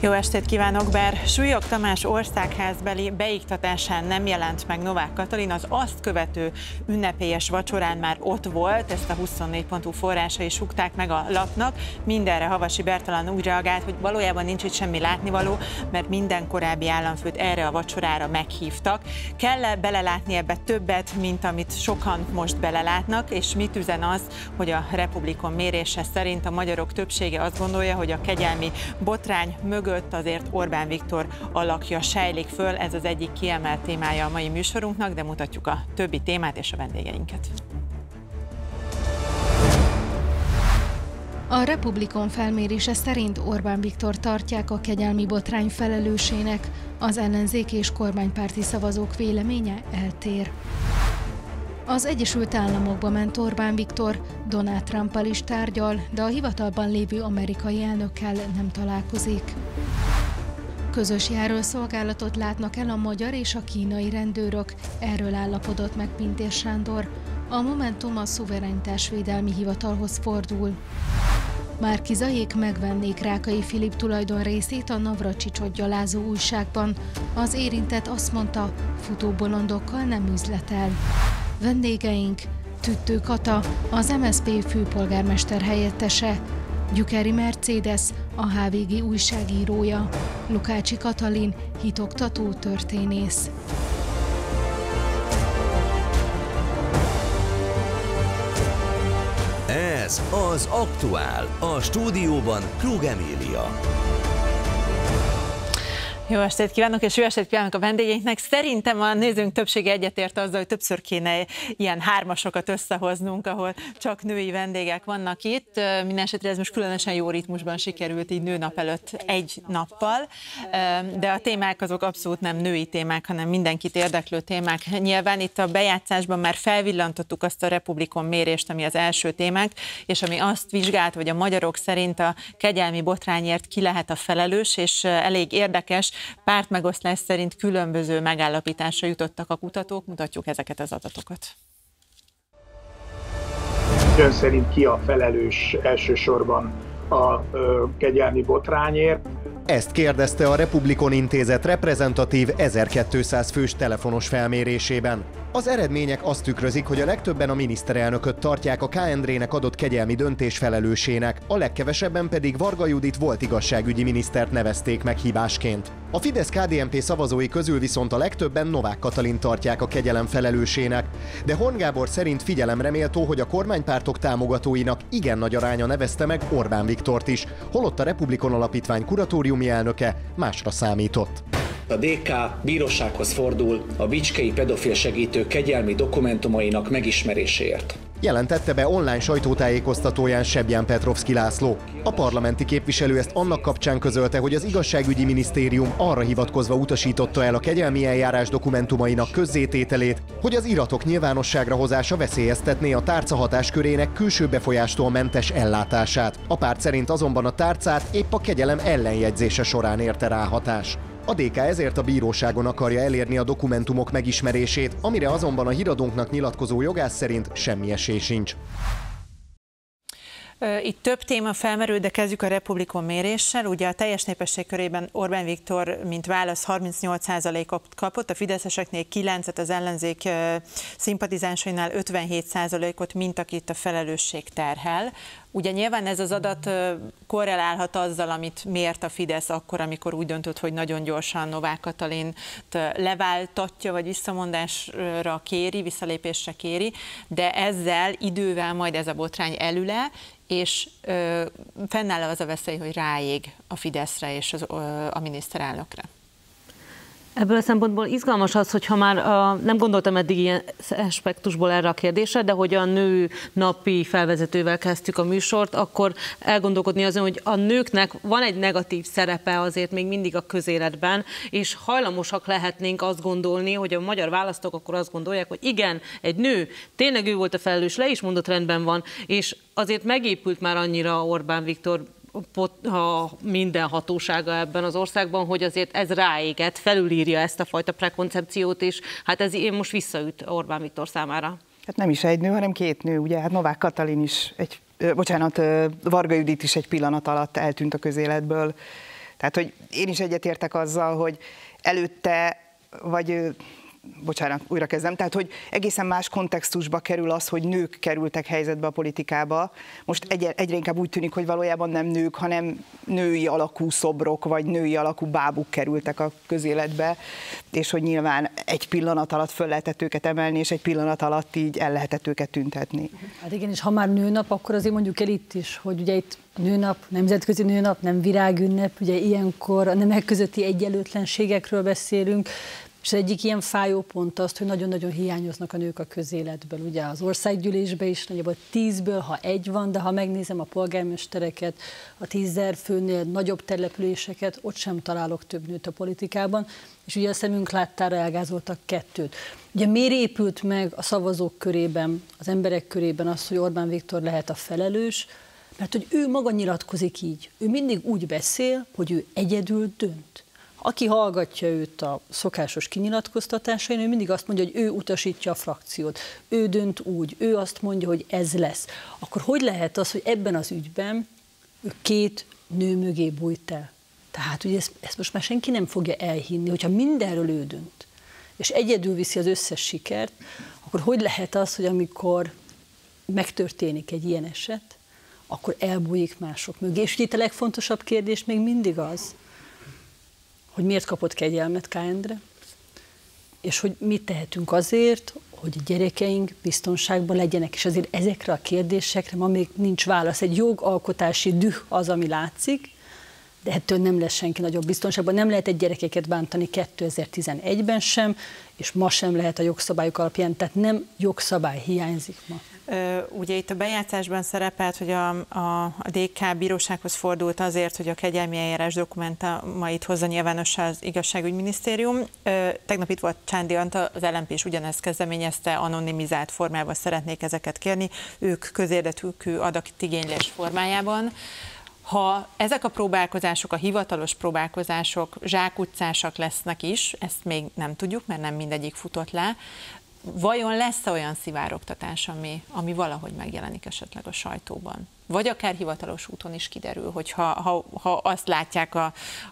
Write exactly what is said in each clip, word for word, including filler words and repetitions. Jó estét kívánok, bár Sulyok Tamás országházbeli beiktatásán nem jelent meg Novák Katalin, az azt követő ünnepélyes vacsorán már ott volt, ezt a huszonnégy pontú forrásai súgták meg a lapnak. Mindenre Havasi Bertalan úgy reagált, hogy valójában nincs itt semmi látnivaló, mert minden korábbi államfőt erre a vacsorára meghívtak. Kell-e belelátni ebbe többet, mint amit sokan most belelátnak, és mit üzen az, hogy a Republikon mérése szerint a magyarok többsége azt gondolja, hogy a kegyelmi botrány mögött azért Orbán Viktor alakja sejlik föl, ez az egyik kiemelt témája a mai műsorunknak, de mutatjuk a többi témát és a vendégeinket. A Republikon felmérése szerint Orbán Viktor tartják a kegyelmi botrány felelősének, az ellenzék és kormánypárti szavazók véleménye eltér. Az Egyesült Államokba ment Orbán Viktor, Donald Trumpal is tárgyal, de a hivatalban lévő amerikai elnökkel nem találkozik. Közös járőrszolgálatot látnak el a magyar és a kínai rendőrök, erről állapodott meg Pintér Sándor. A Momentum a szuverenitásvédelmi hivatalhoz fordul. Márki-Zayék megvennék Rákay Philip tulajdon részét a Navracsicsot gyalázó újságban. Az érintett azt mondta, futóbolondokkal nem üzletel. Vendégeink Tüttő Kata, az em es zé pé főpolgármester helyettese, Gyükeri Mercedes, a há vé gé újságírója, Lukácsi Katalin, hitoktató történész. Ez az aktuál, a stúdióban Klug Emília. Jó estét kívánok, és jó estét kívánok a vendégeinknek. Szerintem a nézőnk többsége egyetért azzal, hogy többször kéne ilyen hármasokat összehoznunk, ahol csak női vendégek vannak itt. Mindenesetre ez most különösen jó ritmusban sikerült, így nőnap előtt egy nappal, de a témák azok abszolút nem női témák, hanem mindenkit érdeklő témák. Nyilván itt a bejátszásban már felvillantottuk azt a Republikon mérést, ami az első témánk, és ami azt vizsgált, hogy a magyarok szerint a kegyelmi botrányért ki lehet a felelős, és elég érdekes pártmegoszlás szerint különböző megállapításra jutottak a kutatók, mutatjuk ezeket az adatokat. Ön szerint ki a felelős elsősorban a ö, kegyelmi botrányért? Ezt kérdezte a Republikon Intézet reprezentatív ezerkétszáz fős telefonos felmérésében. Az eredmények azt tükrözik, hogy a legtöbben a miniszterelnököt tartják a K. Endrének adott kegyelmi döntés felelősének, a legkevesebben pedig Varga Judit volt igazságügyi minisztert nevezték meg hibásként. A Fidesz-ká dé en pé szavazói közül viszont a legtöbben Novák Katalin tartják a kegyelem felelősének, de Horn Gábor szerint figyelemreméltó, hogy a kormánypártok támogatóinak igen nagy aránya nevezte meg Orbán Viktort is, holott a Republikon Alapítvány kuratóriumi elnöke másra számított. A dé ká bírósághoz fordul a bicskei pedofil segítő kegyelmi dokumentumainak megismeréséért. Jelentette be online sajtótájékoztatóján Sebján Petrovszki László. A parlamenti képviselő ezt annak kapcsán közölte, hogy az igazságügyi minisztérium arra hivatkozva utasította el a kegyelmi eljárás dokumentumainak közzétételét, hogy az iratok nyilvánosságra hozása veszélyeztetné a tárca hatáskörének külső befolyástól mentes ellátását. A párt szerint azonban a tárcát épp a kegyelem ellenjegyzése során érte rá hatás. A dé ká ezért a bíróságon akarja elérni a dokumentumok megismerését, amire azonban a híradónknak nyilatkozó jogász szerint semmi esély sincs. Itt több téma felmerül, de kezdjük a Republikon méréssel. Ugye a teljes népesség körében Orbán Viktor, mint válasz, harmincnyolc százalékot kapott, a fideszeseknél kilencet, az ellenzék szimpatizánsainál ötvenhét százalékot, mint akit a felelősség terhel. Ugye nyilván ez az adat korrelálhat azzal, amit mért a Fidesz akkor, amikor úgy döntött, hogy nagyon gyorsan Novák Katalint leváltatja, vagy visszamondásra kéri, visszalépésre kéri, de ezzel idővel majd ez a botrány elüle, és ö, fennáll az a veszély, hogy ráég a Fideszre és az, ö, a miniszterelnökre. Ebből a szempontból izgalmas az, hogyha már uh, nem gondoltam eddig ilyen aspektusból erre a kérdésre, de hogy a nő napi felvezetővel kezdtük a műsort, akkor elgondolkodni azon, hogy a nőknek van egy negatív szerepe azért még mindig a közéletben, és hajlamosak lehetnénk azt gondolni, hogy a magyar választók akkor azt gondolják, hogy igen, egy nő, tényleg ő volt a felelős, le is mondott, rendben van, és azért megépült már annyira Orbán Viktor a minden hatósága ebben az országban, hogy azért ez ráéget, felülírja ezt a fajta prekoncepciót, és hát ez most visszaüt Orbán Viktor számára. Hát nem is egy nő, hanem két nő, ugye, hát Novák Katalin is, egy, bocsánat, Varga Judit is egy pillanat alatt eltűnt a közéletből, Tehát, hogy én is egyetértek azzal, hogy előtte, vagy... bocsánat, újra kezdem, tehát hogy egészen más kontextusba kerül az, hogy nők kerültek helyzetbe a politikába. Most egy, egyre inkább úgy tűnik, hogy valójában nem nők, hanem női alakú szobrok, vagy női alakú bábuk kerültek a közéletbe, és hogy nyilván egy pillanat alatt föl lehetett őket emelni, és egy pillanat alatt így el lehetett őket tüntetni. Hát igen, és ha már nőnap, akkor azért mondjuk el itt is, hogy ugye itt nőnap, nemzetközi nőnap, nem virágünnep, ugye ilyenkor a nemek közötti egyenlőtlenségekről beszélünk, és az egyik ilyen fájó pont az, hogy nagyon-nagyon hiányoznak a nők a közéletből. Ugye az országgyűlésben is nagyjából tízből, ha egy van, de ha megnézem a polgármestereket, a tízzer főnél nagyobb településeket, ott sem találok több nőt a politikában, és ugye a szemünk láttára elgázoltak kettőt. Ugye miért épült meg a szavazók körében, az emberek körében az, hogy Orbán Viktor lehet a felelős, mert hogy ő maga nyilatkozik így. Ő mindig úgy beszél, hogy ő egyedül dönt. Aki hallgatja őt a szokásos kinyilatkoztatásain, ő mindig azt mondja, hogy ő utasítja a frakciót, ő dönt úgy, ő azt mondja, hogy ez lesz. Akkor hogy lehet az, hogy ebben az ügyben ő két nő mögé bújt el? Tehát ugye ezt, ezt most már senki nem fogja elhinni, hogyha mindenről ő dönt, és egyedül viszi az összes sikert, akkor hogy lehet az, hogy amikor megtörténik egy ilyen eset, akkor elbújik mások mögé? És itt a legfontosabb kérdés még mindig az, hogy miért kapott kegyelmet K. Endre, és hogy mit tehetünk azért, hogy a gyerekeink biztonságban legyenek, és azért ezekre a kérdésekre ma még nincs válasz. Egy jogalkotási düh az, ami látszik, de ettől nem lesz senki nagyobb biztonságban. Nem lehet egy gyerekeket bántani kétezer-tizenegyben sem, és ma sem lehet a jogszabályok alapján, tehát nem jogszabály hiányzik ma. Ugye itt a bejátszásban szerepelt, hogy a, a, a dé ká bírósághoz fordult azért, hogy a kegyelmi eljárás dokumentumait hozza nyilvánossá az igazságügyminisztérium. Tegnap itt volt Csándi Anta, az el em pé is ugyanezt kezdeményezte, anonimizált formában szeretnék ezeket kérni, ők közérdekű adatigénylés formájában. Ha ezek a próbálkozások, a hivatalos próbálkozások zsákutcásak lesznek is, ezt még nem tudjuk, mert nem mindegyik futott le, vajon lesz olyan szivárogtatás, ami, ami valahogy megjelenik esetleg a sajtóban? Vagy akár hivatalos úton is kiderül, hogy ha, ha, ha azt látják a,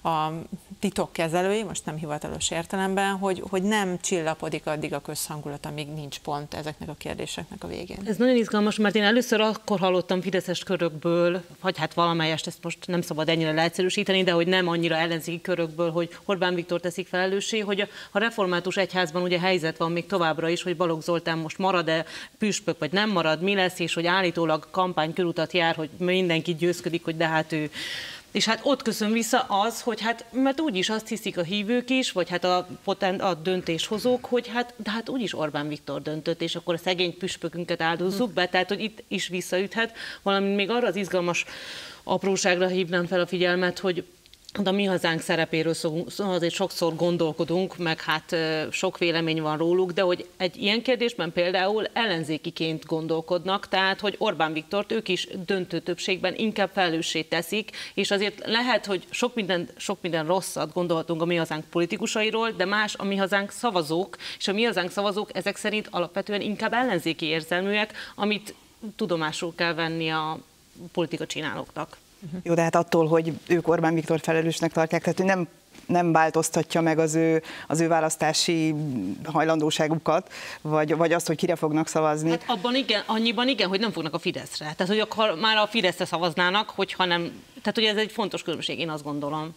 a titokkezelői, most nem hivatalos értelemben, hogy, hogy nem csillapodik addig a közhangulat, amíg nincs pont ezeknek a kérdéseknek a végén. Ez nagyon izgalmas, mert én először akkor hallottam fideszes körökből, vagy hát valamelyest, ezt most nem szabad ennyire leegyszerűsíteni, de hogy nem annyira ellenzéki körökből, hogy Orbán Viktor teszik felelőssé, hogy a református egyházban ugye helyzet van még továbbra is, hogy Balogh Zoltán most marad-e püspök, vagy nem marad, mi lesz, és hogy állítólag kampány körutat jár, hogy mindenki győzködik, hogy de hát ő... És hát ott köszön vissza az, hogy hát, mert úgyis azt hiszik a hívők is, vagy hát a, potent, a döntéshozók, hogy hát, de hát úgyis Orbán Viktor döntött, és akkor a szegény püspökünket áldozzuk be, tehát hogy itt is visszaüthet, valamint még arra az izgalmas apróságra hívnám fel a figyelmet, hogy de a Mi Hazánk szerepéről szó, azért sokszor gondolkodunk, meg hát sok vélemény van róluk, de hogy egy ilyen kérdésben például ellenzékiként gondolkodnak, tehát hogy Orbán Viktort ők is döntő többségben inkább felelőssé teszik, és azért lehet, hogy sok minden, sok minden rosszat gondolhatunk a Mi Hazánk politikusairól, de más a Mi Hazánk szavazók, és a Mi Hazánk szavazók ezek szerint alapvetően inkább ellenzéki érzelműek, amit tudomásul kell venni a politika csinálóknak. Jó, de hát attól, hogy ők Orbán Viktor felelősnek tartják, tehát ő nem, nem változtatja meg az ő, az ő választási hajlandóságukat, vagy, vagy azt, hogy kire fognak szavazni. Hát abban igen, annyiban igen, hogy nem fognak a Fideszre. Tehát, hogy akkor már a Fideszre szavaznának, hogyha nem... Tehát, hogy ez egy fontos különbség, én azt gondolom.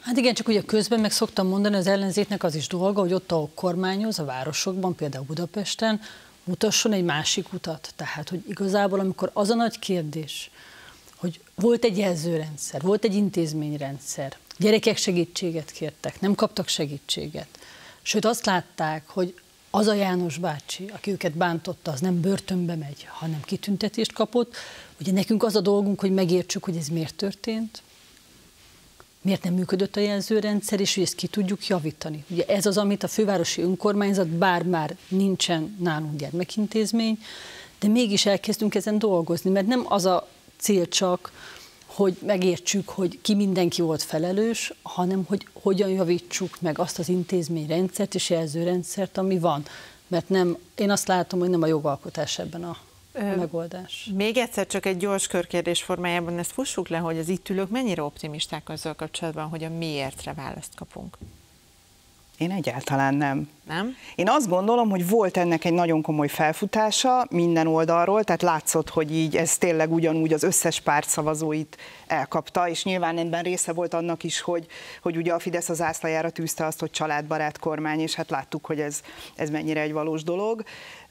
Hát igen, csak ugye közben meg szoktam mondani, az ellenzéknek az is dolga, hogy ott, ahol kormányoz, a városokban, például Budapesten, mutasson egy másik utat. Tehát, hogy igazából, amikor az a nagy kérdés, hogy volt egy jelzőrendszer, volt egy intézményrendszer, gyerekek segítséget kértek, nem kaptak segítséget. Sőt, azt látták, hogy az a János bácsi, aki őket bántotta, az nem börtönbe megy, hanem kitüntetést kapott. Ugye nekünk az a dolgunk, hogy megértsük, hogy ez miért történt, miért nem működött a jelzőrendszer, és hogy ezt ki tudjuk javítani. Ugye ez az, amit a fővárosi önkormányzat, bár már nincsen nálunk gyermekintézmény, de mégis elkezdünk ezen dolgozni, mert nem az a cél csak, hogy megértsük, hogy ki mindenki volt felelős, hanem hogy hogyan javítsuk meg azt az intézményrendszert és jelzőrendszert, ami van. Mert nem, én azt látom, hogy nem a jogalkotás ebben a a megoldás. Még egyszer csak egy gyors körkérdés formájában ezt fussuk le, hogy az itt ülők mennyire optimisták azzal kapcsolatban, hogy a miértre választ kapunk. Én egyáltalán nem. Nem? Én azt gondolom, hogy volt ennek egy nagyon komoly felfutása minden oldalról, tehát látszott, hogy így ez tényleg ugyanúgy az összes párt szavazóit elkapta, és nyilván ebben része volt annak is, hogy, hogy ugye a Fidesz az zászlajára tűzte azt, hogy családbarát kormány, és hát láttuk, hogy ez, ez mennyire egy valós dolog.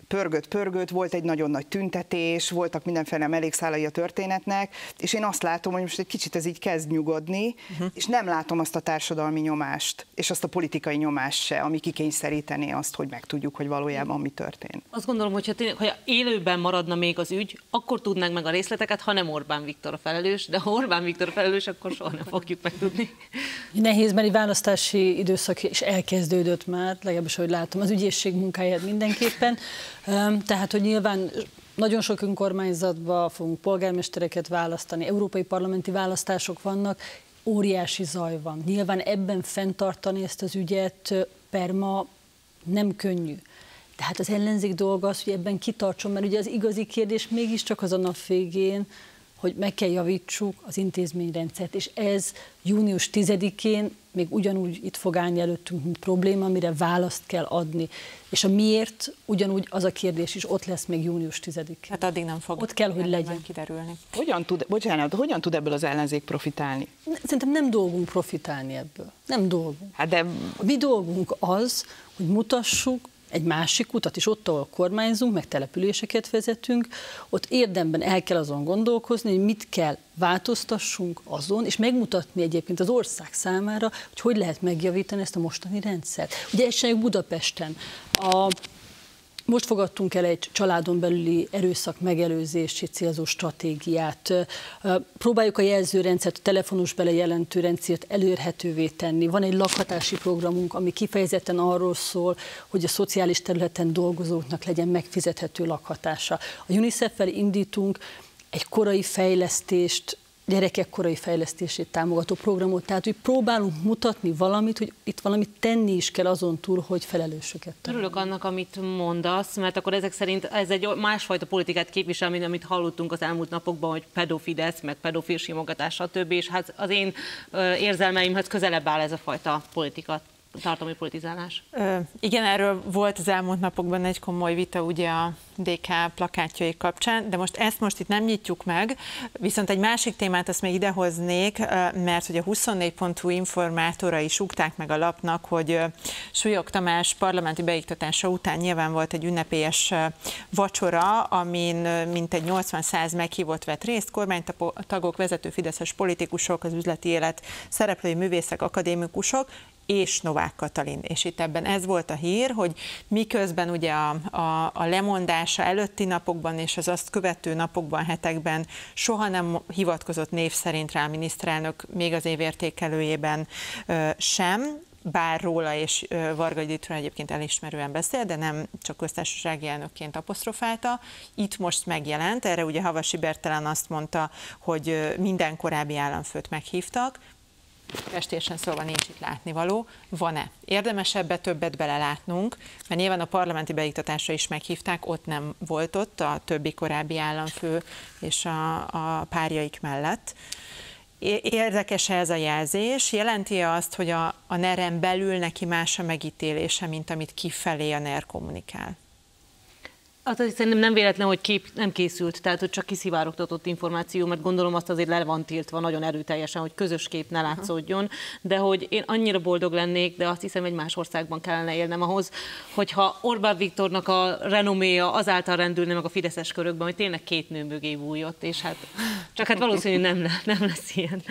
Pörgött, pörgött, volt egy nagyon nagy tüntetés, voltak mindenféle mellékszálai a történetnek, és én azt látom, hogy most egy kicsit ez így kezd nyugodni, uh-huh. és nem látom azt a társadalmi nyomást, és azt a politikai nyomást se, ami kikényszerítené azt, hogy megtudjuk, hogy valójában mi történt. Azt gondolom, hogyha tényleg, ha élőben maradna még az ügy, akkor tudnánk meg a részleteket, ha nem Orbán Viktor a felelős, de ha Orbán Viktor a felelős, akkor soha nem fogjuk megtudni. Nehéz, mert egy választási időszak is elkezdődött már, legalábbis, hogy látom, az ügyészség munkáját mindenképpen. Tehát, hogy nyilván nagyon sok önkormányzatban fogunk polgármestereket választani, európai parlamenti választások vannak, óriási zaj van. Nyilván ebben fenntartani ezt az ügyet perma nem könnyű. Tehát az ellenzék dolga az, hogy ebben kitartson, mert ugye az igazi kérdés mégiscsak az a nap végén, hogy meg kell javítsuk az intézményrendszert, és ez június tizedikén még ugyanúgy itt fog állni előttünk, mint probléma, amire választ kell adni. És a miért, ugyanúgy az a kérdés is ott lesz még június tizedikén. Hát addig nem fog. Ott kell, hogy legyen. Kiderülni. Hogyan tud, bocsánat, hogyan tud ebből az ellenzék profitálni? Szerintem nem dolgunk profitálni ebből. Nem dolgunk. Hát de... A mi dolgunk az, hogy mutassuk egy másik utat, és ott, ahol kormányzunk, meg településeket vezetünk, ott érdemben el kell azon gondolkozni, hogy mit kell változtassunk azon, és megmutatni egyébként az ország számára, hogy hogy lehet megjavítani ezt a mostani rendszert. Ugye esetleg Budapesten a... Most fogadtunk el egy családon belüli erőszak megelőzési célzó stratégiát. Próbáljuk a jelzőrendszert, a telefonos belejelentő rendszert elérhetővé tenni. Van egy lakhatási programunk, ami kifejezetten arról szól, hogy a szociális területen dolgozóknak legyen megfizethető lakhatása. A UNICEF-fel indítunk egy korai fejlesztést, gyerekek korai fejlesztését támogató programot, tehát hogy próbálunk mutatni valamit, hogy itt valamit tenni is kell azon túl, hogy felelősöket tenni. Örülök annak, amit mondasz, mert akkor ezek szerint ez egy másfajta politikát képvisel, mint amit hallottunk az elmúlt napokban, hogy pedofidesz, meg pedofil simogatás, stb. És hát az én érzelmeimhez közelebb áll ez a fajta politika. Tartalmi politizálás. Ö, igen, erről volt az elmúlt napokban egy komoly vita ugye a dé ká plakátjai kapcsán, de most ezt most itt nem nyitjuk meg, viszont egy másik témát azt még idehoznék, mert hogy a huszonnégy pontú informátorai súgták meg a lapnak, hogy Sulyok Tamás parlamenti beiktatása után nyilván volt egy ünnepélyes vacsora, amin mintegy nyolcvan-száz meghívott vett részt, kormánytagok, vezető fideszes politikusok, az üzleti élet szereplői, művészek, akadémikusok, és Novák Katalin. És itt ebben ez volt a hír, hogy miközben ugye a, a, a lemondása előtti napokban és az azt követő napokban, hetekben soha nem hivatkozott név szerint rá a miniszterelnök, még az évértékelőjében ö, sem, bár róla és ö, Varga Juditról egyébként elismerően beszél, de nem csak köztársasági elnökként apostrofálta. Itt most megjelent, erre ugye Havasi Bertalan azt mondta, hogy minden korábbi államfőt meghívtak, testésen szóval nincs itt látnivaló, van-e? Érdemes ebbe többet belelátnunk, mert nyilván a parlamenti beiktatásra is meghívták, ott nem volt ott a többi korábbi államfő és a, a párjaik mellett. Érdekes ez a jelzés, jelenti azt, hogy a, a nerem belül neki más a megítélése, mint amit kifelé a ner kommunikál? Azt szerintem nem véletlen, hogy kép nem készült, tehát hogy csak kiszivárogtatott információ, mert gondolom azt azért le van tiltva nagyon erőteljesen, hogy közös kép ne látszódjon, de hogy én annyira boldog lennék, de azt hiszem, egy más országban kellene élnem ahhoz, hogyha Orbán Viktornak a renoméja azáltal rendülne meg a fideszes körökben, hogy tényleg két nő mögé bújott, és hát csak hát valószínű nem, nem lesz ilyen.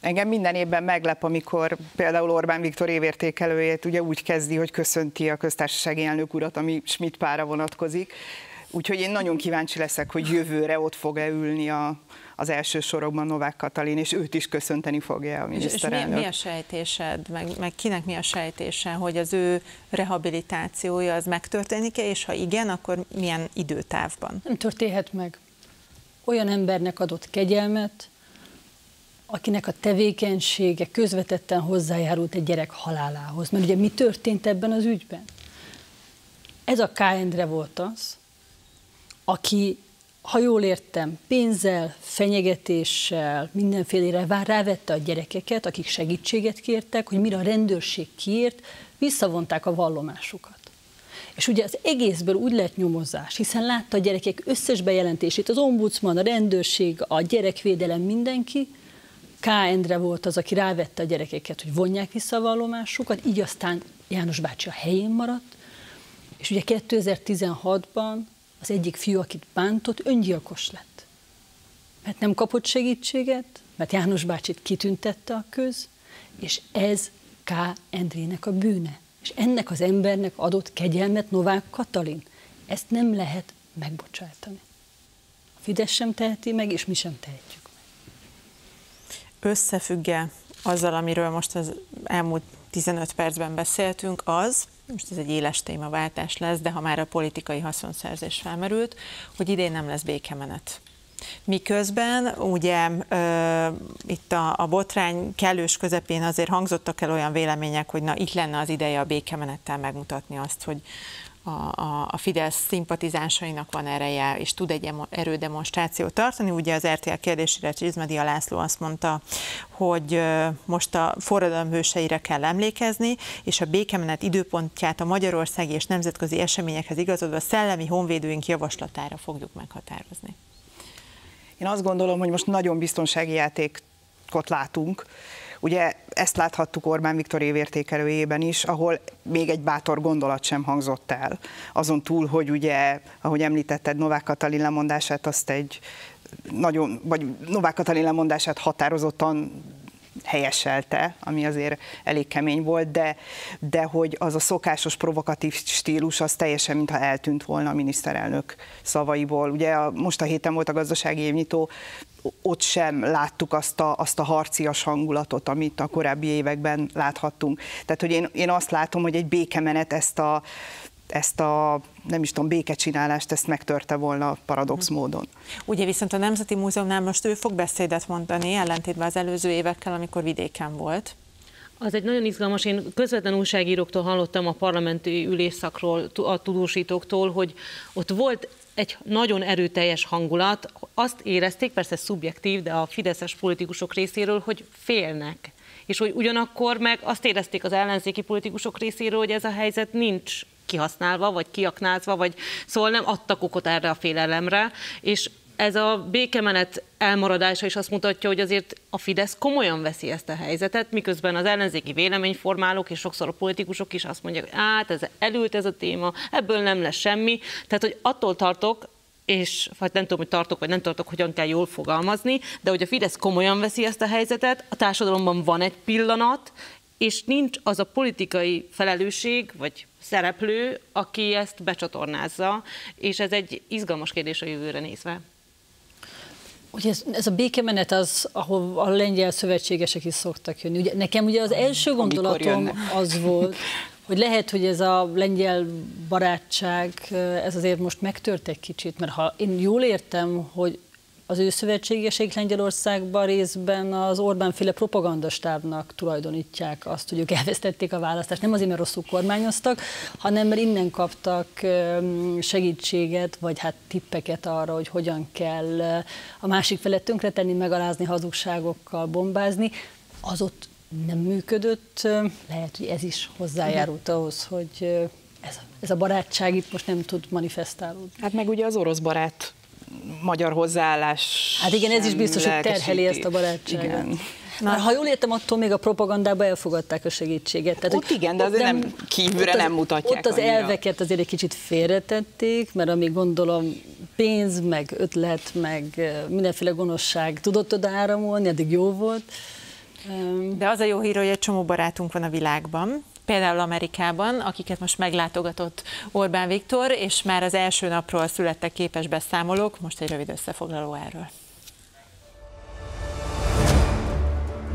Engem minden évben meglep, amikor például Orbán Viktor évértékelőjét ugye úgy kezdi, hogy köszönti a köztársasági elnök urat, ami Schmidt pára vonatkozik. Úgyhogy én nagyon kíváncsi leszek, hogy jövőre ott fog-e ülni a, az első sorokban Novák Katalin, és őt is köszönteni fogja a miniszterelnök. És, és mi, mi a sejtésed, meg, meg kinek mi a sejtése, hogy az ő rehabilitációja az megtörténik-e, és ha igen, akkor milyen időtávban? Nem történhet meg. Olyan embernek adott kegyelmet, akinek a tevékenysége közvetetten hozzájárult egy gyerek halálához. Mert ugye mi történt ebben az ügyben? Ez a K. Endre volt az, aki ha jól értem, pénzzel, fenyegetéssel, mindenfélére rávette a gyerekeket, akik segítséget kértek, hogy mire a rendőrség kiért, visszavonták a vallomásukat. És ugye az egészből úgy lett nyomozás, hiszen látta a gyerekek összes bejelentését, az ombudsman, a rendőrség, a gyerekvédelem, mindenki. K. Endre volt az, aki rávette a gyerekeket, hogy vonják vissza a vallomásukat, így aztán János bácsi a helyén maradt, és ugye kétezer-tizenhatban az egyik fiú, akit bántott, öngyilkos lett. Mert nem kapott segítséget, mert János bácsit kitüntette a köz, és ez K. Endrének a bűne. És ennek az embernek adott kegyelmet Novák Katalin. Ezt nem lehet megbocsátani. A Fidesz sem teheti meg, és mi sem tehetjük meg. Összefügg-e azzal, amiről most az elmúlt tizenöt percben beszéltünk, az, most ez egy éles témaváltás lesz, de ha már a politikai haszonszerzés felmerült, hogy idén nem lesz békemenet. Miközben ugye ö, itt a, a botrány kellős közepén azért hangzottak el olyan vélemények, hogy na, itt lenne az ideje a békemenettel megmutatni azt, hogy a, a, a Fidesz szimpatizánsainak van ereje, és tud egy erődemonstrációt tartani. Ugye az er té el kérdésére Csizmadia László azt mondta, hogy most a forradalom hőseire kell emlékezni, és a békemenet időpontját a magyarországi és nemzetközi eseményekhez igazodva szellemi honvédőink javaslatára fogjuk meghatározni. Én azt gondolom, hogy most nagyon biztonsági játékot látunk. Ugye ezt láthattuk Orbán Viktor évértékelőjében is, ahol még egy bátor gondolat sem hangzott el. Azon túl, hogy ugye, ahogy említetted, Novák Katalin lemondását, azt egy nagyon, vagy Novák Katalin lemondását határozottan helyeselte, ami azért elég kemény volt, de, de hogy az a szokásos provokatív stílus, az teljesen mintha eltűnt volna a miniszterelnök szavaiból. Ugye a, most a héten volt a gazdasági évnyitó, ott sem láttuk azt a, azt a harcias hangulatot, amit a korábbi években láthattunk. Tehát, hogy én, én azt látom, hogy egy békemenet ezt a, ezt a nem is tudom, békecsinálást, ezt megtörte volna paradox módon. Ugye viszont a Nemzeti Múzeumnál most ő fog beszédet mondani, ellentétben az előző évekkel, amikor vidéken volt. Az egy nagyon izgalmas, én közvetlen újságíróktól hallottam a parlamenti ülésszakról, a tudósítóktól, hogy ott volt egy nagyon erőteljes hangulat, azt érezték, persze szubjektív, de a fideszes politikusok részéről, hogy félnek. És hogy ugyanakkor meg azt érezték az ellenzéki politikusok részéről, hogy ez a helyzet nincs kihasználva, vagy kiaknázva, vagy szóval nem adtak okot erre a félelemre, és ez a békemenet elmaradása is azt mutatja, hogy azért a Fidesz komolyan veszi ezt a helyzetet, miközben az ellenzéki véleményformálók és sokszor a politikusok is azt mondják, hát ez elült ez a téma, ebből nem lesz semmi, tehát hogy attól tartok, és hát nem tudom, hogy tartok, vagy nem tartok, hogyan kell jól fogalmazni, de hogy a Fidesz komolyan veszi ezt a helyzetet, a társadalomban van egy pillanat, és nincs az a politikai felelősség, vagy szereplő, aki ezt becsatornázza, és ez egy izgalmas kérdés a jövőre nézve. Ugye ez, ez a békemenet az, ahol a lengyel szövetségesek is szoktak jönni. Ugye, nekem ugye az első gondolatom az volt, hogy lehet, hogy ez a lengyel barátság, ez azért most megtört egy kicsit, mert ha én jól értem, hogy az ő szövetségeség Lengyelországban részben az Orbán-féle propagandastábnak tulajdonítják azt, hogy ők elvesztették a választást. Nem azért, mert rosszul kormányoztak, hanem mert innen kaptak segítséget, vagy hát tippeket arra, hogy hogyan kell a másik felet tönkretenni, megalázni, hazugságokkal bombázni. Az ott nem működött, lehet, hogy ez is hozzájárult ahhoz, hogy ez, ez a barátság itt most nem tud manifestálódni. Hát meg ugye az orosz barát magyar hozzáállás. Hát igen, ez is biztos, hogy terheli ezt a barátságot. Már ha jól értem, attól még a propagandába elfogadták a segítséget. Tehát, ott igen, de azért nem, nem, kívülre az, nem mutatják. Ott az annyira. Elveket azért egy kicsit félretették, mert amíg gondolom pénz, meg ötlet, meg mindenféle gonoszság tudott oda áramolni, eddig jó volt. De az a jó hír, hogy egy csomó barátunk van a világban, például Amerikában, akiket most meglátogatott Orbán Viktor, és már az első napról születtek képes beszámolók, most egy rövid összefoglaló erről.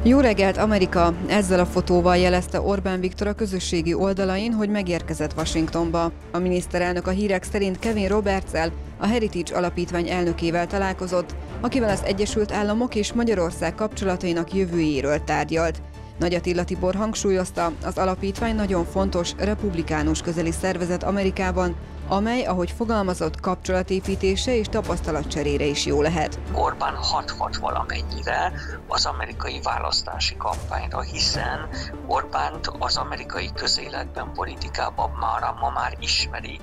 Jó reggelt, Amerika! Ezzel a fotóval jelezte Orbán Viktor a közösségi oldalain, hogy megérkezett Washingtonba. A miniszterelnök a hírek szerint Kevin Roberts-el, a Heritage Alapítvány elnökével találkozott, akivel az Egyesült Államok és Magyarország kapcsolatainak jövőjéről tárgyalt. Nagy Attila Tibor hangsúlyozta, az alapítvány nagyon fontos republikánus közeli szervezet Amerikában, amely, ahogy fogalmazott, kapcsolatépítése és tapasztalatcserére is jó lehet. Orbán hathat valamennyire az amerikai választási kampányra, hiszen Orbánt az amerikai közéletben, politikában már ma már ismerik.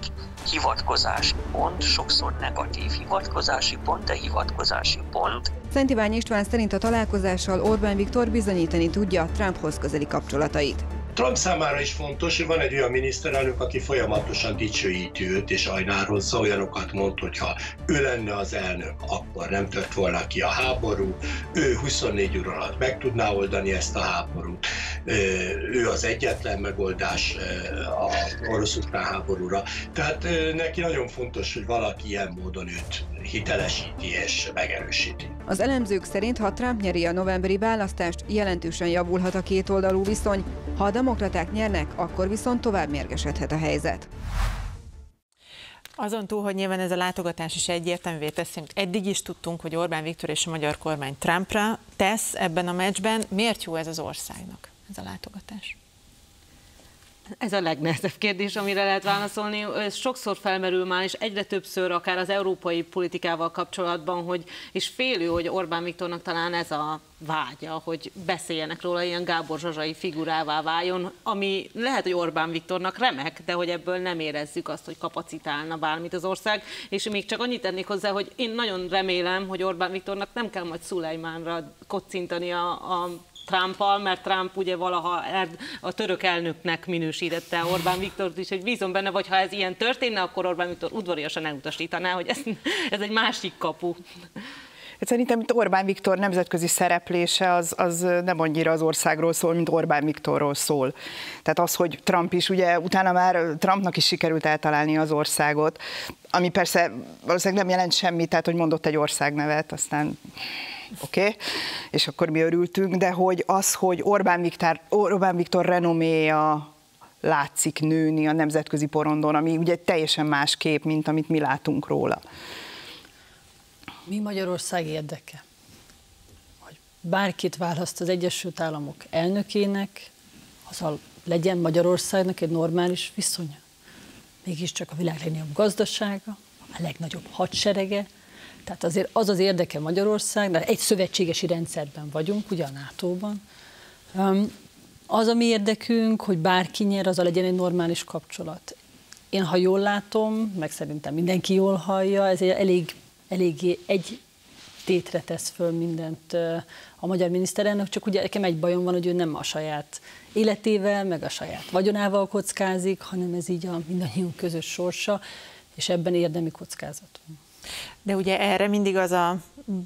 Hivatkozási pont, sokszor negatív hivatkozási pont, de hivatkozási pont. Szent Ivány István szerint a találkozással Orbán Viktor bizonyítani tudja a Trumphoz közeli kapcsolatait. Trump számára is fontos, hogy van egy olyan miniszterelnök, aki folyamatosan dicsőíti őt és ajnározza, olyanokat mond, hogy ha ő lenne az elnök, akkor nem tört volna ki a háború, ő huszonnégy óra alatt meg tudná oldani ezt a háborút, ő az egyetlen megoldás az orosz-ukrán háborúra. Tehát neki nagyon fontos, hogy valaki ilyen módon őt hitelesíti és megerősíti. Az elemzők szerint, ha Trump nyeri a novemberi választást, jelentősen javulhat a kétoldalú viszony, ha a demokraták nyernek, akkor viszont tovább mérgesedhet a helyzet. Azon túl, hogy nyilván ez a látogatás is egyértelművé teszi, amit eddig is tudtunk, hogy Orbán Viktor és a magyar kormány Trumpra tesz ebben a meccsben. Miért jó ez az országnak, ez a látogatás? Ez a legnehezebb kérdés, amire lehet válaszolni. Ez sokszor felmerül már, és egyre többször akár az európai politikával kapcsolatban, hogy, és félő, hogy Orbán Viktornak talán ez a vágya, hogy beszéljenek róla, ilyen Gábor Zsazsai figurává váljon, ami lehet, hogy Orbán Viktornak remek, de hogy ebből nem érezzük azt, hogy kapacitálna bármit az ország, és még csak annyit tennék hozzá, hogy én nagyon remélem, hogy Orbán Viktornak nem kell majd Szulajmánra kocintani a, a Trumpal, mert Trump ugye valaha a török elnöknek minősítette Orbán Viktort is, hogy bízom benne, vagy ha ez ilyen történne, akkor Orbán Viktor udvariasan elutasítaná, hogy ez, ez egy másik kapu. Szerintem itt Orbán Viktor nemzetközi szereplése az, az nem annyira az országról szól, mint Orbán Viktorról szól. Tehát az, hogy Trump is, ugye utána már Trumpnak is sikerült eltalálni az országot, ami persze valószínűleg nem jelent semmit, tehát hogy mondott egy országnevet, aztán... Oké, okay. És akkor mi örültünk, de hogy az, hogy Orbán Viktor, Orbán Viktor renoméja látszik nőni a nemzetközi porondon, ami ugye teljesen más kép, mint amit mi látunk róla. Mi Magyarország érdeke? Hogy bárkit választ az Egyesült Államok elnökének, azzal legyen Magyarországnak egy normális viszonya. Mégiscsak a világ legnagyobb gazdasága, a legnagyobb hadserege. Tehát azért az az érdeke Magyarországnak, egy szövetségesi rendszerben vagyunk, ugye a nátóban, az a mi érdekünk, hogy bárki nyer, az a legyen egy normális kapcsolat. Én, ha jól látom, meg szerintem mindenki jól hallja, ez elég, eléggé egy tétre tesz föl mindent a magyar miniszterelnök, csak ugye nekem egy bajom van, hogy ő nem a saját életével, meg a saját vagyonával kockázik, hanem ez így a mindannyiunk közös sorsa, és ebben érdemi kockázat van. De ugye erre mindig az a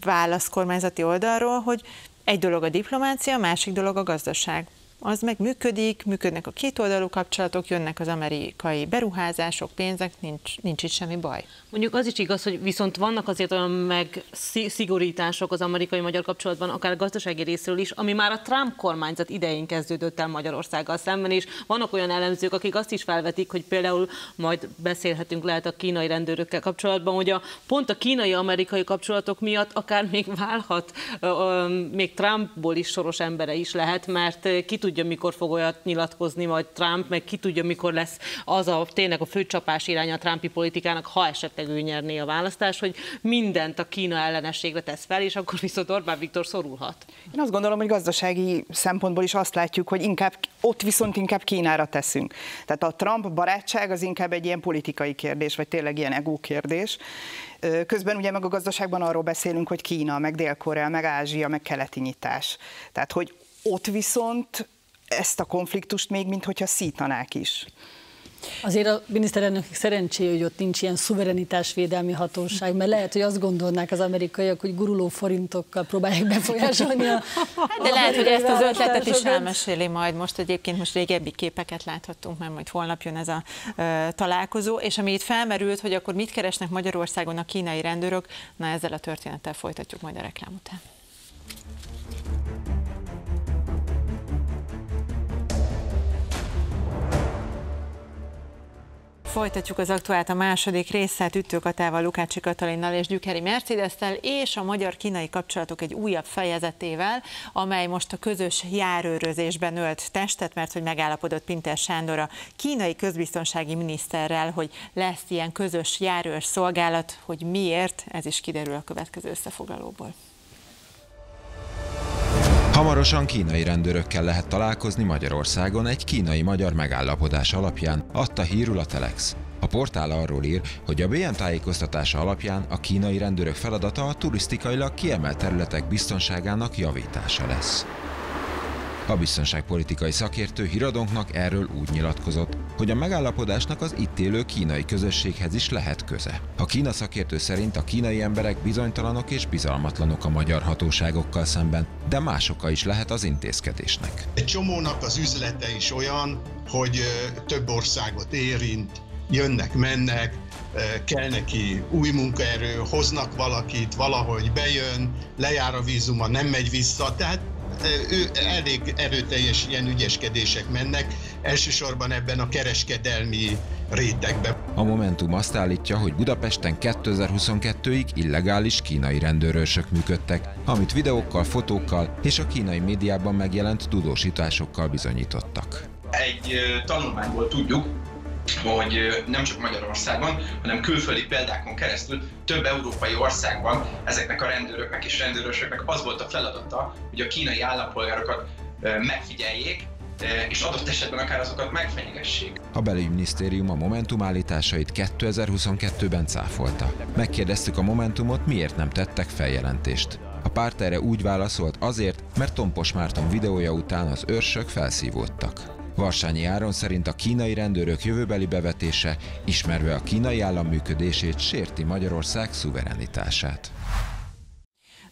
válasz kormányzati oldalról, hogy egy dolog a diplomácia, másik dolog a gazdaság. Az meg működik, működnek a kétoldalú kapcsolatok, jönnek az amerikai beruházások, pénzek, nincs, nincs itt semmi baj. Mondjuk az is igaz, hogy viszont vannak azért olyan megszigorítások az amerikai-magyar kapcsolatban, akár gazdasági részről is, ami már a Trump kormányzat idején kezdődött el Magyarországgal szemben, és vannak olyan elemzők, akik azt is felvetik, hogy például majd beszélhetünk lehet a kínai rendőrökkel kapcsolatban, hogy a, pont a kínai-amerikai kapcsolatok miatt akár még válhat, még Trumpból is soros embere is lehet, mert ki tud Ki tudja, mikor fog olyat nyilatkozni majd Trump, meg ki tudja, mikor lesz az a tényleg a főcsapás iránya a trumpi politikának, ha esetleg ő nyerné a választás, hogy mindent a Kína ellenességre tesz fel, és akkor viszont Orbán Viktor szorulhat. Én azt gondolom, hogy gazdasági szempontból is azt látjuk, hogy inkább ott viszont inkább Kínára teszünk. Tehát a Trump barátság az inkább egy ilyen politikai kérdés, vagy tényleg ilyen ego kérdés. Közben ugye meg a gazdaságban arról beszélünk, hogy Kína, meg Dél-Korea, meg Ázsia, meg keleti nyitás. Tehát, hogy ott viszont ezt a konfliktust még, minthogyha szítanák is. Azért a miniszterelnöknek szerencséje, hogy ott nincs ilyen szuverenitásvédelmi hatóság, mert lehet, hogy azt gondolnák az amerikaiak, hogy guruló forintokkal próbálják befolyásolni a... De lehet, hogy ezt az ötletet is elmeséli majd most. Egyébként most régebbi képeket láthattunk, mert majd holnap jön ez a ö, találkozó, és ami itt felmerült, hogy akkor mit keresnek Magyarországon a kínai rendőrök, na ezzel a történettel folytatjuk majd a reklám után. Folytatjuk az aktuált a második résszel, Tüttő Katával, Lukácsi Katalinnal és Gyükeri Mercedesszel, és a magyar-kínai kapcsolatok egy újabb fejezetével, amely most a közös járőrözésben ölt testet, mert hogy megállapodott Pintér Sándor a kínai közbiztonsági miniszterrel, hogy lesz ilyen közös járőrszolgálat, hogy miért, ez is kiderül a következő összefoglalóból. Hamarosan kínai rendőrökkel lehet találkozni Magyarországon egy kínai-magyar megállapodás alapján, adta hírül a Telex. A portál arról ír, hogy a bé en tájékoztatása alapján a kínai rendőrök feladata a turisztikailag kiemelt területek biztonságának javítása lesz. A biztonságpolitikai szakértő híradónknak erről úgy nyilatkozott, hogy a megállapodásnak az itt élő kínai közösséghez is lehet köze. A Kína szakértő szerint a kínai emberek bizonytalanok és bizalmatlanok a magyar hatóságokkal szemben, de más oka is lehet az intézkedésnek. Egy csomónak az üzlete is olyan, hogy több országot érint, jönnek, mennek, kell neki új munkaerő, hoznak valakit, valahogy bejön, lejár a vízuma, nem megy vissza, tehát Ő, elég erőteljes ilyen ügyeskedések mennek, elsősorban ebben a kereskedelmi rétegben. A Momentum azt állítja, hogy Budapesten kétezer-huszonkettőig illegális kínai rendőrőrsök működtek, amit videókkal, fotókkal és a kínai médiában megjelent tudósításokkal bizonyítottak. Egy tanulmányból tudjuk, hogy nem csak Magyarországon, hanem külföldi példákon keresztül több európai országban ezeknek a rendőröknek és rendőrösöknek az volt a feladata, hogy a kínai állampolgárokat megfigyeljék, és adott esetben akár azokat megfenyegessék. A Belügyminisztérium a Momentum állításait kétezer-huszonkettőben cáfolta. Megkérdeztük a Momentumot, miért nem tettek feljelentést. A párt erre úgy válaszolt, azért, mert Tompos Márton videója után az őrsök felszívódtak. Varsányi Áron szerint a kínai rendőrök jövőbeli bevetése, ismerve a kínai állam működését, sérti Magyarország szuverenitását.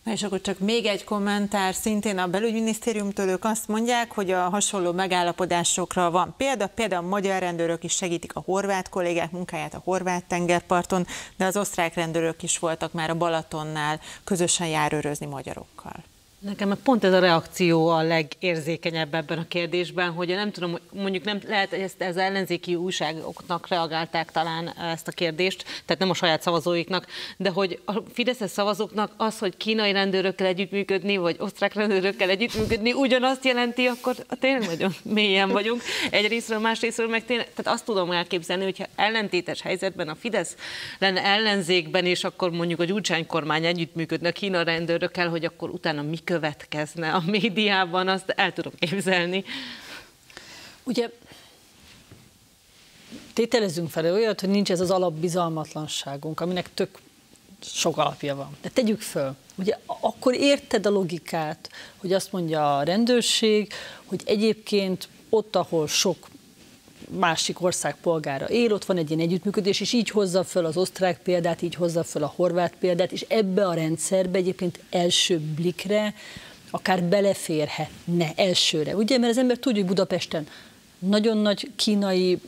Na és akkor csak még egy kommentár, szintén a belügyminisztériumtól. Ők azt mondják, hogy a hasonló megállapodásokra van példa, például a magyar rendőrök is segítik a horvát kollégák munkáját a horvát tengerparton, de az osztrák rendőrök is voltak már a Balatonnál közösen járőrözni magyarokkal. Nekem pont ez a reakció a legérzékenyebb ebben a kérdésben, hogy nem tudom, mondjuk nem lehet, hogy ezt az ellenzéki újságoknak reagálták talán ezt a kérdést, tehát nem a saját szavazóiknak, de hogy a fideszes szavazóknak az, hogy kínai rendőrökkel együttműködni, vagy osztrák rendőrökkel együttműködni ugyanazt jelenti, akkor tényleg nagyon mélyen vagyunk. Egyrészről, másrészről meg tényleg, tehát azt tudom elképzelni, hogyha ellentétes helyzetben a Fidesz lenne ellenzékben, és akkor mondjuk a Gyurcsány kormány együttműködne a kínai rendőrökkel, hogy akkor utána mi következne a médiában, azt el tudom képzelni. Ugye tételezzünk fel olyat, hogy nincs ez az alapbizalmatlanságunk, aminek tök sok alapja van. De tegyük föl, ugye akkor érted a logikát, hogy azt mondja a rendőrség, hogy egyébként ott, ahol sok másik ország polgára él, ott van egy ilyen együttműködés, és így hozza föl az osztrák példát, így hozza föl a horvát példát, és ebbe a rendszerbe egyébként első blikre akár beleférhetne elsőre. Ugye, mert az ember tudja, hogy Budapesten nagyon nagy kínai